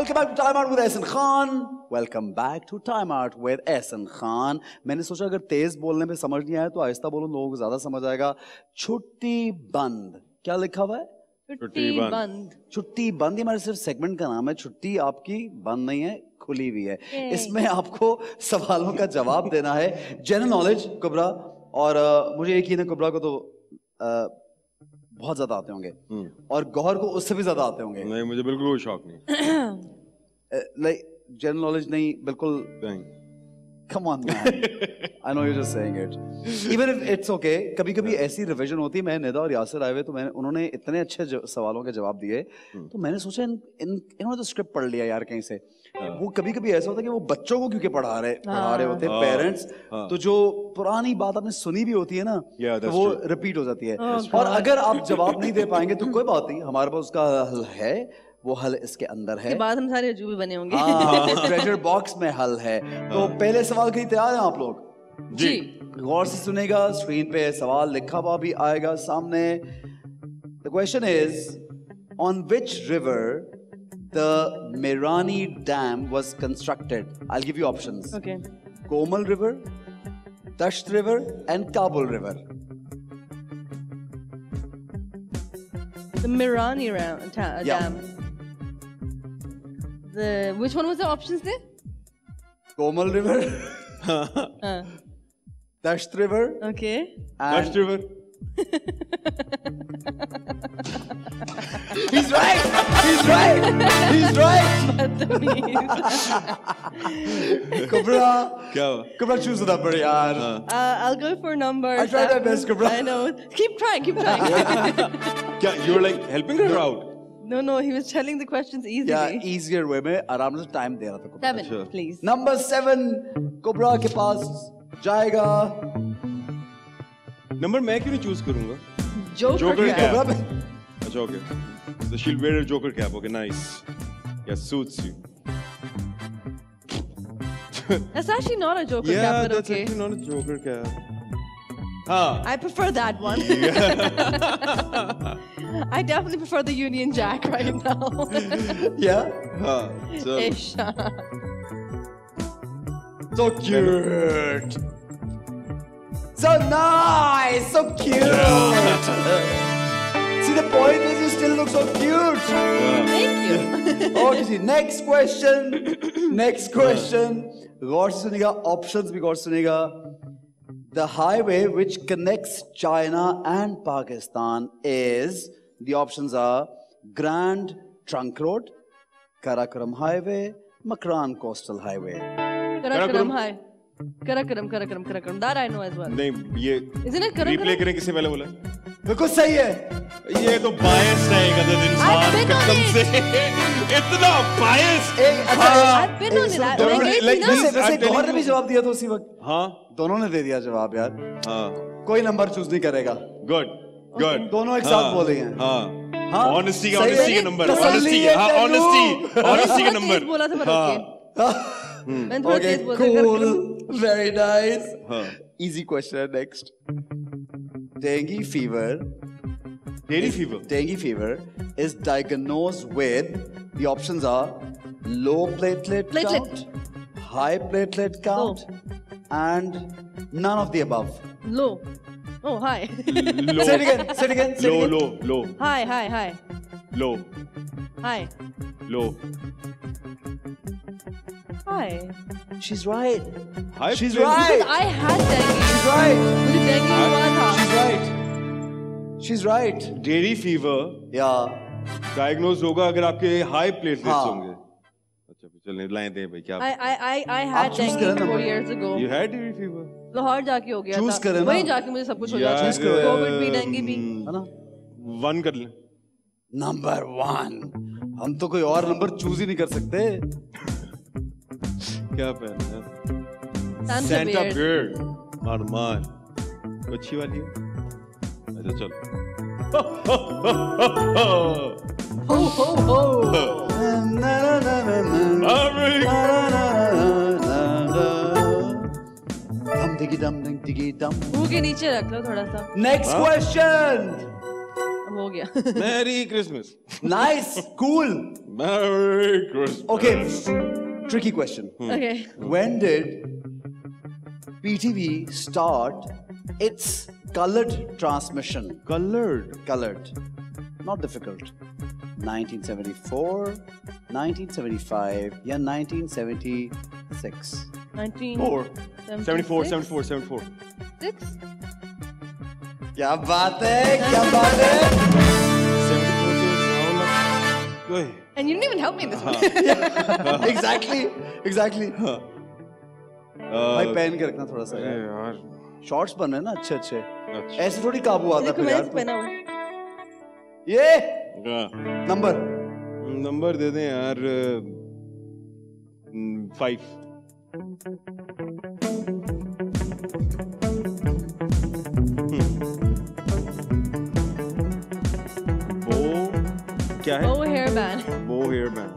Welcome back to Time Out with Ahsan Khan. Welcome back to Time Out with Ahsan Khan. मैंने सोचा अगर तेज बोलने में समझ नहीं आया तो आहिस्ता बोलो, लोगों को ज्यादा समझ आएगा. छुट्टी बंद क्या लिखा हुआ है? छुट्टी बंद. छुट्टी बंद हमारे सिर्फ सेगमेंट का नाम है. छुट्टी आपकी बंद नहीं है, खुली हुई है. इसमें आपको सवालों का जवाब देना है. जनरल नॉलेज कुबरा, और मुझे यकीन है कुबरा को तो बहुत ज्यादा आते होंगे और गौहर को उससे भी ज्यादा आते होंगे. नहीं, मुझे बिल्कुल कोई शौक नहीं. लाइक जनरल नॉलेज नहीं, बिल्कुल नहीं. Come on man, I know you're just saying it. Even if it's okay, कभी-कभी ऐसी रिवीजन होती है. मैं नेदा और यासर आए हुए तो मैंने उन्होंने इतने अच्छे सवालों के जवाब दिए तो मैंने सोचा इन इन्होंने तो स्क्रिप्ट पढ़ लिया यार कहीं से. वो कभी कभी ऐसा होता है कि वो बच्चों को क्योंकि पढ़ा रहे पढ़ा रहे होते हैं पेरेंट्स, तो जो पुरानी बात आपने सुनी भी होती है ना, yeah, तो वो रिपीट हो जाती है. oh, और अगर आप जवाब नहीं दे पाएंगे तो कोई बात नहीं, हमारे पास उसका हल है. वो हल इसके अंदर है, बाद हम सारे अजूबे बने होंगे. हाँ, ट्रेजर बॉक्स में हल है. तो पहले सवाल के लिए तैयार हैं आप लोग? जी, गौर से सुनेगा. स्क्रीन पे सवाल लिखा हुआ भी आएगा सामने. The question is, on which river The Mirani Dam was constructed. I'll give you options. Okay. Komal River, Dasht River, and Kabul River. The Mirani Ram, ta, yeah. Dam. The which one was the options there? Komal River, uh. Dasht River. Okay. Dasht River. He's right. He's right. He's right. Kubra, Kubra, choose that number, yaar. Uh, I'll go for number. I tried my best, Kubra. I know. Keep trying. Keep trying. Yeah, you were like helping her out. No, no, he was telling the questions easily. Yeah, easier way में आराम से time दे रहा था. Seven, sure. Please. Number seven, Kubra के पास जाएगा. Number मैं क्यों नहीं choose करूँगा? Joker cap. अच्छा okay. So she'll wear a Joker cap. Okay, nice. Yeah, suits you. That's actually not a Joker yeah, cap, but that's okay. Actually not a Joker cap. Ah. I prefer that one. Yeah. I definitely prefer the Union Jack right now. Yeah. Ah. So. Isha. So cute. So nice. So cute. See, the point is you still look so cute. Yeah. Thank you. Okay, see, next question. Next question. Gaur se sunega, options bhi gaur se sunega. The highway which connects China and Pakistan is, the options are Grand Trunk Road, Karakoram Highway, Makran Coastal Highway. Karakoram Highway. Karakoram, Karakoram, Karakoram. That I know as well. Nahin, ye isn't it Karakoram? Replay karenge kisse pehle bola? बिल्कुल सही है. ये तो बायस है गदर इंसान कसम से. इतना बायस. वैसे गौहर ने भी जवाब दिया था उसी वक्त. हाँ, दोनों ने दे दिया जवाब यार. हाँ, कोई नंबर चूज नहीं करेगा. गुड गुड, दोनों एक साथ बोले हैं. हाँ हाँ, ऑनेस्टी का ऑनेस्टी का नंबर. ऑनेस्टी हाँ ऑनेस्टी ऑनेस्टी का नंबर बोला था. हाँ okay cool, very nice. Easy question next. Dengue fever. Dengue fever. Dengue fever is diagnosed with, the options are low platelet, platelet. count, high platelet count, low. and none of the above. Low. Oh, high. Low. Say it again. Say it again. Say low, it again. Low, low. High, high, high. Low. High. Low. High. She's right. High. She's right. Because I had dengue. She's right. Dengue. She's right. She's right. Dairy fever. Yeah. Diagnosed होगा अगर आपके high platelets होंगे. अच्छा चलने लाएं दे भाई क्या? I I I I had dengue four years ago. You had dairy fever? Lahore जाके हो गया था. Choose करें ना. वहीं जाके मुझे सब कुछ हो जाता है. COVID भी dengue भी. है ना? One कर लें. Number one. हम तो कोई और number choose ही नहीं कर सकते. क्या पहनना? Santa beard. मार्मार. अच्छी वाली है. अच्छा चलो. Ho ho ho ho ho ho ho na na na na na dum digi dum ding digi dum wo ke niche rakh lo thoda sa next huh? question ab ho gaya merry christmas nice cool merry christmas okay tricky question hmm. okay when did P T V start its Colored transmission. Colored. Colored. Not difficult. nineteen seventy-four, nineteen seventy-five, yeah, nineteen seventy-six. nineteen seventy-four, seventy-four, seventy-four. Six. क्या बात है? क्या बात है? seventy-four years old. And you didn't even help me in this one. Exactly. Exactly. भाई पहन के रखना थोड़ा सा यार. शॉर्ट्स बन रहे हैं ना अच्छे अच्छे ऐसे थोड़ी काबू आता है यार पहना हुआ ये नंबर नंबर दे दें यार फाइव वो क्या है वो हेयर बैंड वो हेयर बैंड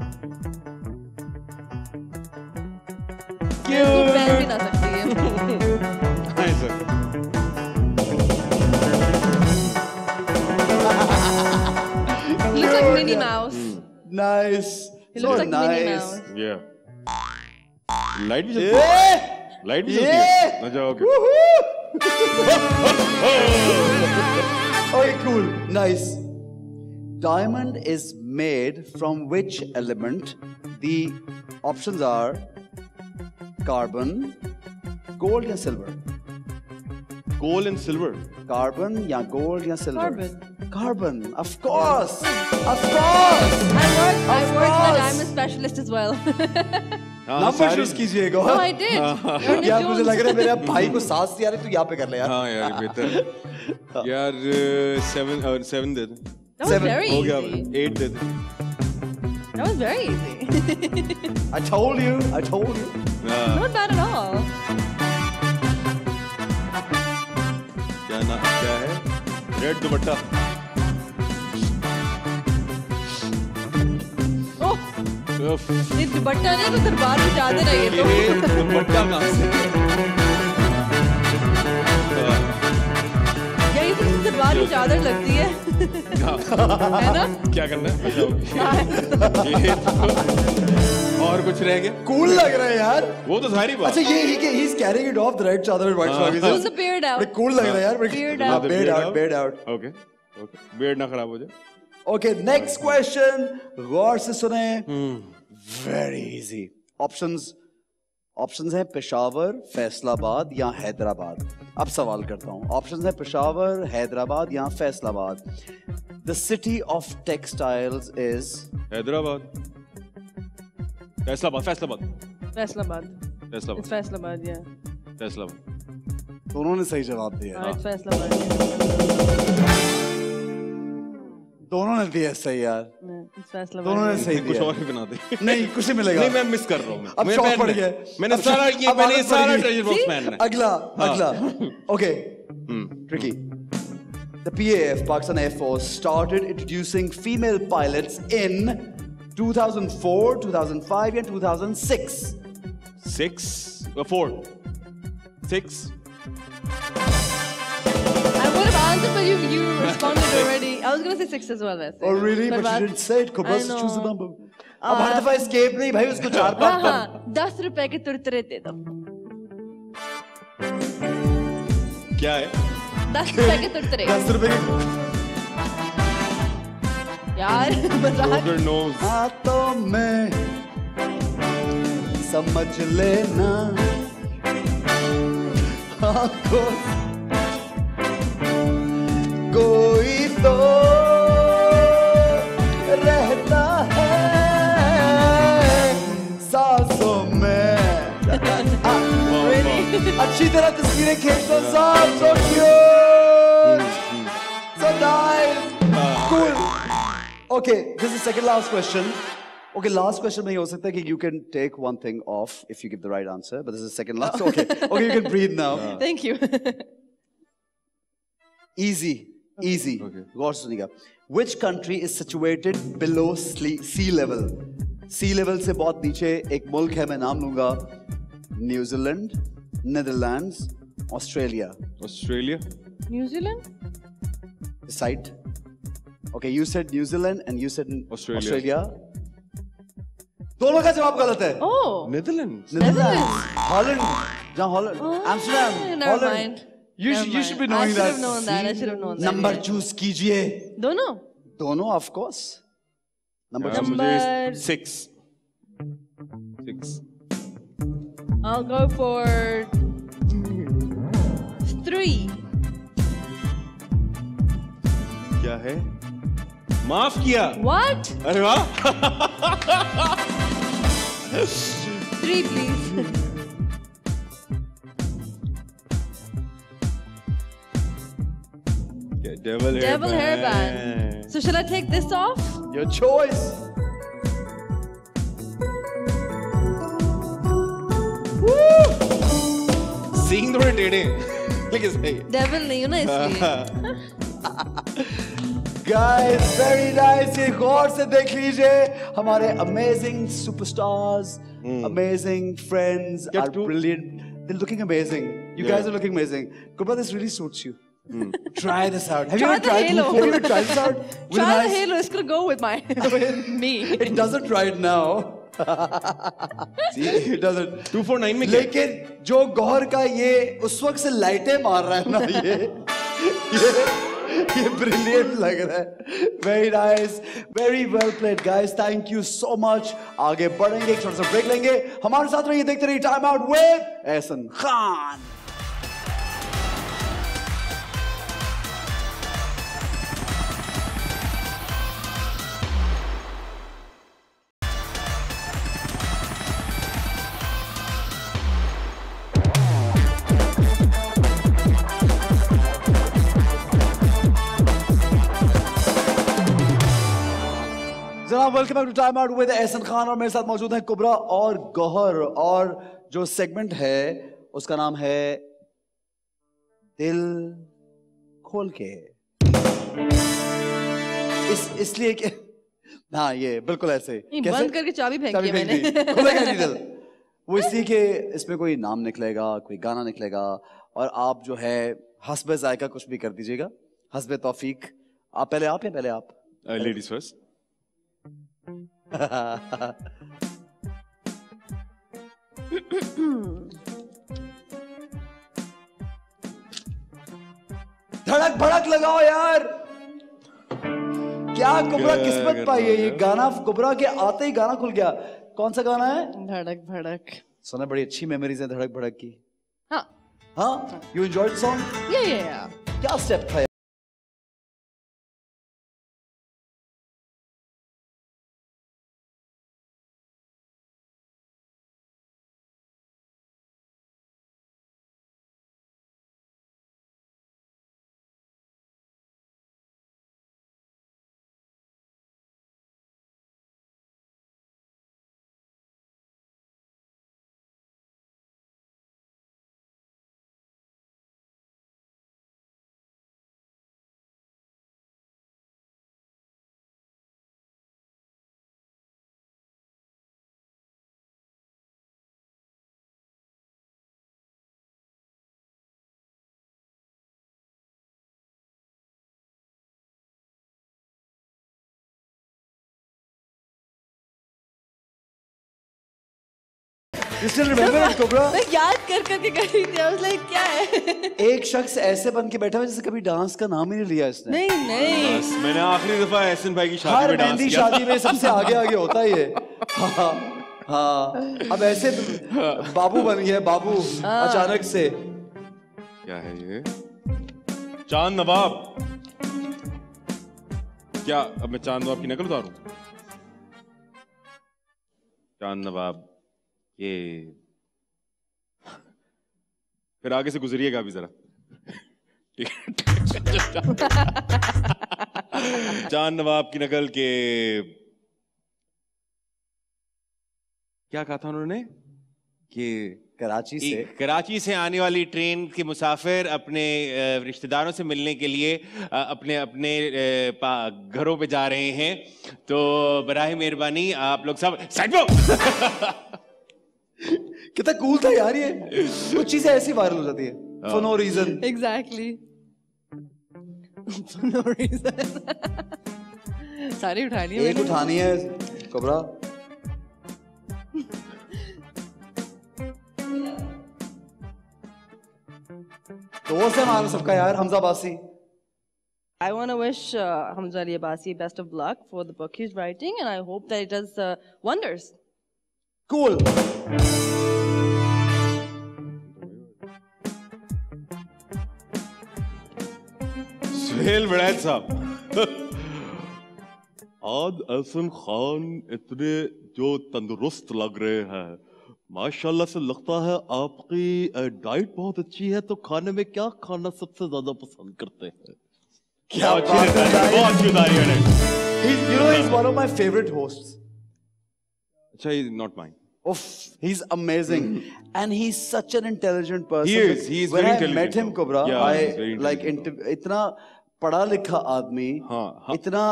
क्यों बैंड भी ला सकती है Minnie Mouse. Mm. Nice. It looks so like nice. Minnie Mouse. Yeah. Light भी चलती है. Light भी चलती है. ना जाओ okay. Okay, cool. Nice. Diamond is made from which element? The options are carbon, gold या silver. Gold and silver. Carbon या gold या silver. Carbon. Carbon, of course, of course. I work, I work, but I'm a specialist as well. Number choose कीजिएगा. No, I did. यार मुझे लग रहा है मेरे भाई को सास यार तू यहाँ पे कर ले यार. हाँ यार बेहतर. यार seven और seven they they. That was very easy. Eight they they. That was very easy. I told you, I told you. Not bad at all. क्या ना क्या है? Red दुपट्टा. ये दुपट्टा नहीं तो दरबार में जाते रहिए तो दुपट्टा कहाँ से यही तो दरबार में चादर लगती है है ना क्या करना है और कुछ रह गया कूल लग रहा है यार वो तो सारी बात अच्छा ये ही he's carrying it off the red चादर and white scarf he's a beard out cool लग रहा है यार beard out beard out beard out okay okay beard ना खराब हो जाए Okay, next question. गौर से सुने. Very easy. Options, options हैं पेशावर, फैसलाबाद या हैदराबाद. अब सवाल करता हूँ. Options हैं पेशावर, हैदराबाद या Faisalabad. The city of textiles is Hyderabad. Faisalabad, Faisalabad. Faisalabad. Faisalabad. It's Faisalabad, yeah. Faisalabad. दोनों ने सही जवाब दिया. हाँ, it's फैसलाबाद. दोनों ने दिया सही यार दोनों ने सही कुछ और ही बना दे नहीं कुछ ही मिलेगा नहीं मैं मिस कर रहा हूँ अब शॉप पड़ गया मैंने सारा ये मैंने सारा ट्रेजर बॉक्स पहना है अगला अगला okay tricky the P A F Pakistan Air Force started introducing female pilots in two thousand four two thousand five and two thousand six six or four six But you, you responded already. I was going to say six as well. That's oh really? But, but you didn't say it. Kubra, choose the number. अब हर दफा escape नहीं भाई उसको चार पाँच हाँ दस रुपए के तुरतरे दे दो. क्या है? दस रुपए के तुरतरे. दस रुपए के. यार बता. हाथों में समझ लेना आँखों कोई तस्वीरें खींचता साहब, so cute, so nice, cool. Okay, this is second last question. Okay, last question में ये हो सकता है कि you can take one thing off if you give the right answer, but this is second last. Okay, okay, you can breathe now. Thank you. Easy, easy. गौर से सुनिएगा. Which country is situated below sea level? Sea level से बहुत नीचे एक मुल्क है, मैं नाम लूँगा. New Zealand, Netherlands, Australia. Australia. New Zealand. The site. Okay, you said New Zealand and you said Australia. Australia. दोनों का जवाब गलत है. Oh. Netherlands. Netherlands. Holland. जहाँ Holland. Amsterdam. Never mind. You should you should be knowing that. I should have known that. I should have known that. Number choose कीजिए. दोनों. दोनों of course. Number number six. Six. I'll go for three. क्या है? माफ किया. What? अरे वाह. Three please. Yeah, devil hairband. Devil hairband. So should I take this off? Your choice. Seeing थोड़े टेढ़े लेकिन सही है. Devil नहीं हो ना इसलिए. Guys, very nice. ये गौर से देख लीजिए हमारे amazing superstars, amazing friends, our brilliant. They're looking amazing. You guys are looking amazing. Kubra, this really suits you. Try this out. Have you ever tried this? Have you ever tried this out? Try the halo. It's gonna go with my me. It doesn't right now. two four nine में लेकिन जो गौहर का ये उस वक्त से लाइटें मार रहा है ना ये ये ब्रिलियंट लग रहा है. Very nice, very well played guys. Thank you so much. आगे बढ़ेंगे, एक छोटा सा ब्रेक लेंगे. हमारे साथ रहिए, देखते रहिए time out with अहसन खान. Welcome back to time out with अहसन खान. और मेरे साथ मौजूद हैं कुबरा और गौहर, और जो सेगमेंट है उसका नाम है दिल खोल के. इस इसलिए कि हाँ ये बिल्कुल ऐसे बंद करके चाबी फेंक दी मैंने. खुलेगा नहीं दिल वो, इसलिए कि इसमें कोई नाम निकलेगा, कोई गाना निकलेगा, और आप जो है हस्बे जायका कुछ भी कर दीजिएगा, हस्बे तौफीक. आप पहले आप या पहले आप लेडीज फर्स्ट. धड़क भड़क लगाओ यार. क्या कुबरा किस्मत पाई है, ये गाना कुबरा के आते ही गाना खुल गया. कौन सा गाना है? धड़क भड़क. सुना, बड़ी अच्छी मेमोरीज है धड़क भड़क की. हाँ हाँ. You enjoyed song? Yeah yeah. क्या स्टेप था? मैं याद कर कर के गई थी. I was like, क्या है? एक शख्स ऐसे बन के बैठा है जैसे कभी डांस का नाम ही नहीं लिया इसने. नहीं नहीं, मैंने आखिरी दफा अहसन भाई की शादी में डांस किया. शादी में सबसे आगे आगे होता है ये. हाँ हाँ. अब ऐसे बाबू बन गया, बाबू अचानक से. क्या है ये? चांद नवाब. क्या अब मैं चांद नवाब की नकल उतारूं? चांद नवाब ये फिर आगे से गुजरिएगा अभी जरा चांद नवाब की नकल के क्या कहा था उन्होंने कि कराची से कराची से आने वाली ट्रेन के मुसाफिर अपने रिश्तेदारों से मिलने के लिए अपने अपने घरों पे जा रहे हैं, तो बराए मेहरबानी आप लोग सब साइड पे कितना कूल था यार, ये कुछ चीजें ऐसी वायरल हो जाती है for no reason. Exactly for no reason. सारी उठानी है, एक उठानी है कुबरा। दोस्त है हमारा सबका यार Hamza Abbasi. I want to wish uh, Hamza Ali Abbasi best of luck for the book he's writing, and I hope that it does uh, wonders. Cool. Suhail बड़ैत साहब, आज अहसन खान इतने जो तंदुरुस्त लग रहे हैं, माशाल्लाह से लगता है आपकी डाइट बहुत अच्छी है, तो खाने में क्या खाना सबसे ज्यादा पसंद करते हैं? क्या बात है, बहुत उदारी है। You know he is one of my favourite hosts. अच्छा, ही इज नॉट माइन। उफ, he is amazing and he is such an intelligent person. He is very intelligent. Met him कुबरा, I like इतना पढ़ा लिखा आदमी, इतना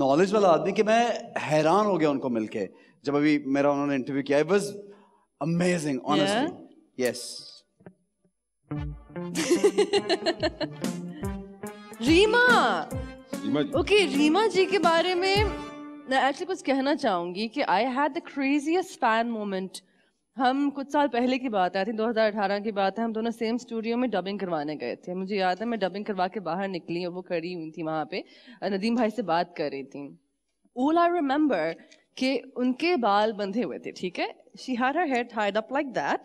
knowledge वाला आदमी कि मैं हैरान हो गया उनको मिलके। जब अभी मेरा उन्होंने इंटरव्यू किया, I was amazing, honestly. Yeah? Yes. Reema, okay, Reema ji के बारे में मैं एक्चुअली कुछ कहना चाहूंगी कि I had the craziest fan moment. हम कुछ साल पहले की बात आई थी, दो हज़ार अठारह की बात है, हम दोनों सेम स्टूडियो में डबिंग करवाने गए थे। मुझे याद है मैं डबिंग करवा के बाहर निकली और वो खड़ी हुई थी वहाँ पे, नदीम भाई से बात कर रही थी। ऑल आई रिमेम्बर कि उनके बाल बंधे हुए थे, ठीक है, she had her head tied up like that,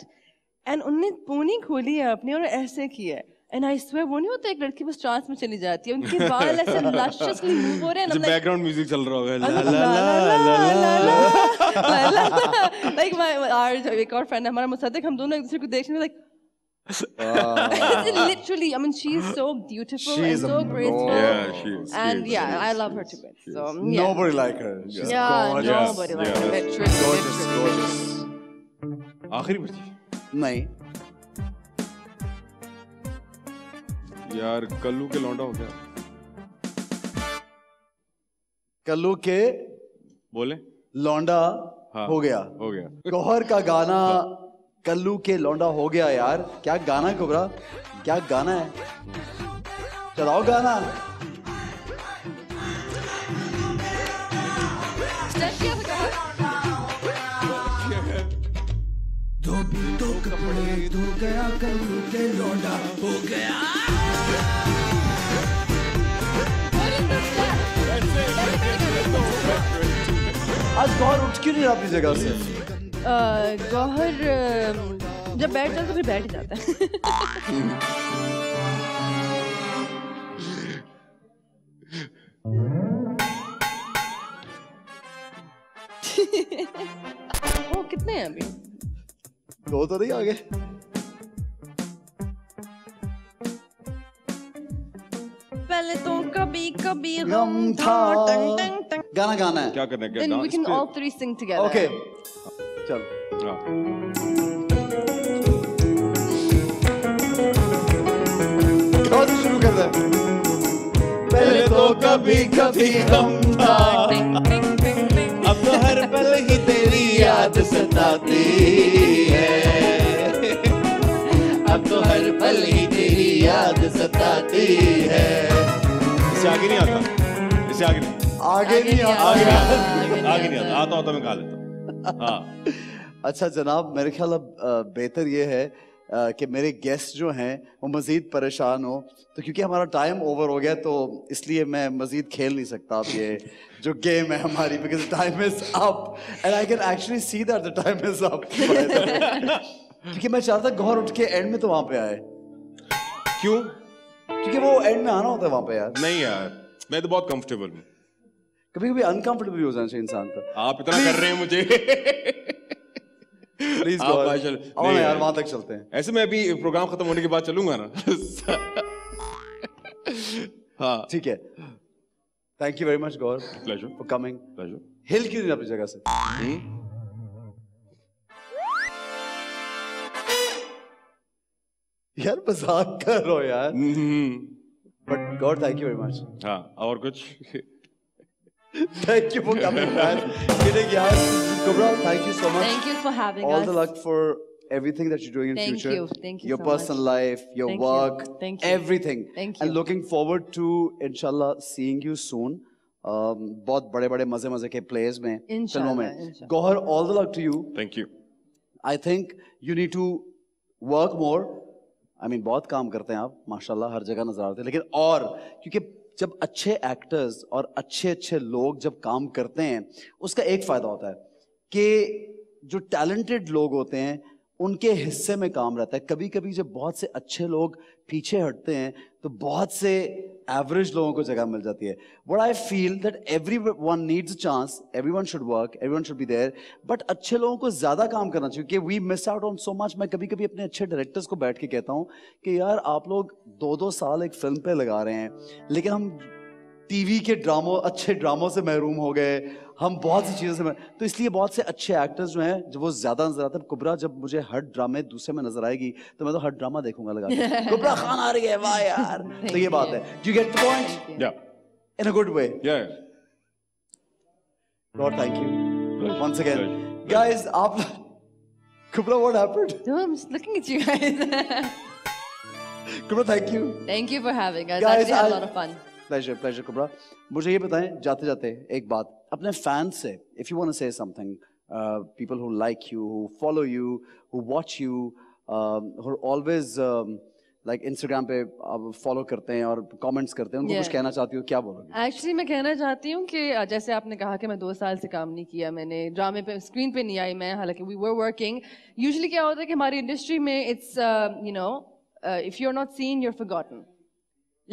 and उनने पोनी खोली है अपनी और ऐसे किया, एंड आई स्वेयर वो नहीं होता एक लड़की बस ट्रांस में चली जाती है, उनके बाल ऐसे लशसली मूव हो रहे हैं, बैकग्राउंड म्यूजिक चल रहा होगा, ला ला ला ला ला, लाइक माय आर एक और फ्रेंड हमारा मुसद्दिक, हम दोनों एक दूसरे को देखने में like literally, I mean, she's so beautiful, she and so graceful, yeah, she is, and she is, yeah, I love her to bits. So yeah. Nobody like her. She's yeah, gorgeous. Nobody like yeah. her. Literally, gorgeous, literally. gorgeous. आखिरी बच्ची नहीं यार, कल्लू के लौंडा हो गया, कल्लू के बोले लौंडा हाँ, हो गया हो गया गौहर का गाना हाँ। कल्लू के लौंडा हो गया यार, क्या गाना कुबरा, क्या गाना है, चलाओ गाना। धो तो कपड़े धो गया, कल्लू के लौंडा हो गया, आज गौहर उठ क्यों नहीं रहा अपनी जगह से? गौहर जब बैठ जाता तो फिर बैठ जाता वो कितने हैं अभी? दो तो नहीं आगे। पहले तो कभी कभी गम था। टंग टंग टंग। गाना गाना है। क्या करना है? Then we can all three sing together. Okay. चल बहुत शुरू कर दे। पहले तो कभी कभी गम था, अब तो हर पल ही तेरी याद सताती है, अब तो हर पल ही तेरी याद सताती है। इससे आगे नहीं आता, इससे आगे नहीं, आगे नहीं आता, आगे नहीं आता, आगे नहीं आता, आता होता मैं गा लेता। हाँ। अच्छा जनाब, मेरे ख्याल अब बेहतर ये है आ, कि मेरे गेस्ट जो हैं वो मज़ीद परेशान हो, तो क्योंकि हमारा टाइम ओवर हो गया, तो इसलिए मैं मज़ीद खेल नहीं सकता अब ये जो गेम है हमारी, because time is up and I can actually see that the time is up, क्योंकि मैं चाहता गौहर उठ के एंड में तो वहाँ पे आए। क्यों? क्योंकि वो एंड में आना होता है वहाँ पे यार। नहीं यार, मैं तो बहुत कंफर्टेबल हूँ, कभी कभी अनकंफर्टेबल भी हो जाना चाहिए इंसान का। आप इतना कर रहे हैं मुझे प्लीज यार वहाँ तक चलते हैं। ऐसे में अभी प्रोग्राम खत्म होने के बाद चलूंगा ना। हाँ ठीक है, thank you very much Gauhar, pleasure for coming. Pleasure. हिल क्यों नहीं अपनी जगह से? यार मजाक कर रहा हूं यार, but god thank you very much. हाँ और कुछ? Thank you for coming man. Kidding यार, Kubra thank you so much, thank you for having us, all the luck for everything that you doing in future, your personal life, your work, everything, and looking forward to इंशाल्लाह seeing you soon. बहुत बड़े बड़े मजे मजे के plays में, फिल्मों में। Gauhar all the luck to you, thank you. I think you need to work more. I I mean mean, बहुत काम करते हैं आप माशाल्लाह, हर जगह नजर आते हैं, लेकिन और क्योंकि जब अच्छे एक्टर्स और अच्छे अच्छे लोग जब काम करते हैं उसका एक फ़ायदा होता है कि जो टैलेंटेड लोग होते हैं उनके हिस्से में काम रहता है। कभी कभी जब बहुत से अच्छे लोग पीछे हटते हैं तो बहुत से एवरेज लोगों को जगह मिल जाती है। What I feel that every one needs a chance, every one should work, every one should be there, but अच्छे लोगों को ज़्यादा काम करना चाहिए क्योंकि we miss out on so much. मैं कभी कभी अपने अच्छे डायरेक्टर्स को बैठ के कहता हूँ कि यार आप लोग दो दो साल एक फिल्म पे लगा रहे हैं, लेकिन हम टीवी के ड्रामों, अच्छे ड्रामों से महरूम हो गए, हम बहुत सी चीज़ों से मह... तो इसलिए बहुत से अच्छे एक्टर्स जो हैं जब वो ज़्यादा नजर आते हैं। कुब्रा जब मुझे हर ड्रामे दूसरे में नजर आएगी तो मैं तो हर ड्रामा देखूंगा लगा के। कुब्रा खान आ रही है, वाह यार। तो ये बात है, do you get the point in a good way. God thank you once again guys. आप Kubra what happened? I am looking at you guys. Kubra thank you, thank you for having us, I had a lot of fun. Pleasure pleasure Kubra. मुझे ये बताएं जाते जाते एक बात, अपने fan से if you want to say something, people who like you, who follow you, who watch you, who always like Instagram पे आप फॉलो करते हैं और कमेंट्स करते हैं, उनको yeah. कुछ कहना चाहती हो, क्या बोलोगे? एक्चुअली मैं कहना चाहती हूँ कि जैसे आपने कहा कि मैं दो साल से काम नहीं किया, मैंने ड्रामे पे स्क्रीन पे नहीं आई मैं, हालांकि वी वर वर्किंग। यूजली क्या होता है कि हमारी इंडस्ट्री में it's you know if you are not seen you are forgotten,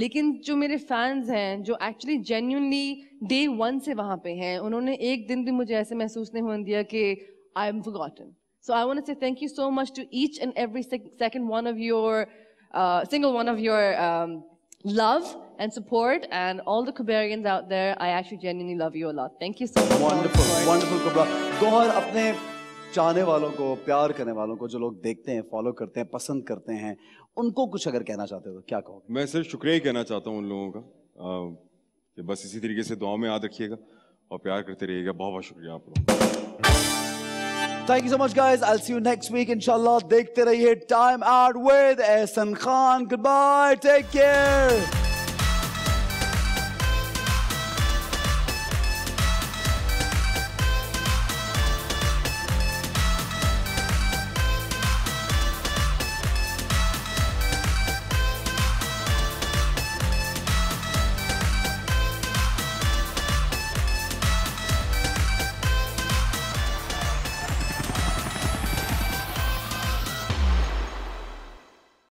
लेकिन जो मेरे फैंस हैं जो एक्चुअली जेन्यूनली डे वन से वहाँ पे हैं, उन्होंने एक दिन भी मुझे ऐसे महसूस नहीं होने दिया कि I am forgotten. So I want to say thank you so much to each and every second one of your single one of your love and support and all the Kubbrians out there. I actually genuinely love you a lot, thank you so much. Wonderful wonderful Kubbra. Gauahar अपने चाहने वालों को, प्यार करने वालों को, जो लोग देखते हैं, फॉलो करते हैं, पसंद करते हैं, उनको कुछ अगर कहना चाहते हो तो क्या कहोगे? मैं सिर्फ शुक्रिया ही कहना चाहता हूँ उन लोगों का, आ, कि बस इसी तरीके से दुआओं में याद रखिएगा और प्यार करते रहिएगा। बहुत बहुत शुक्रिया आप लोग। Thank you so much guys, I will see you next week इंशाल्लाह। देखते रहिए time out with अहसन खान। Good bye, take care.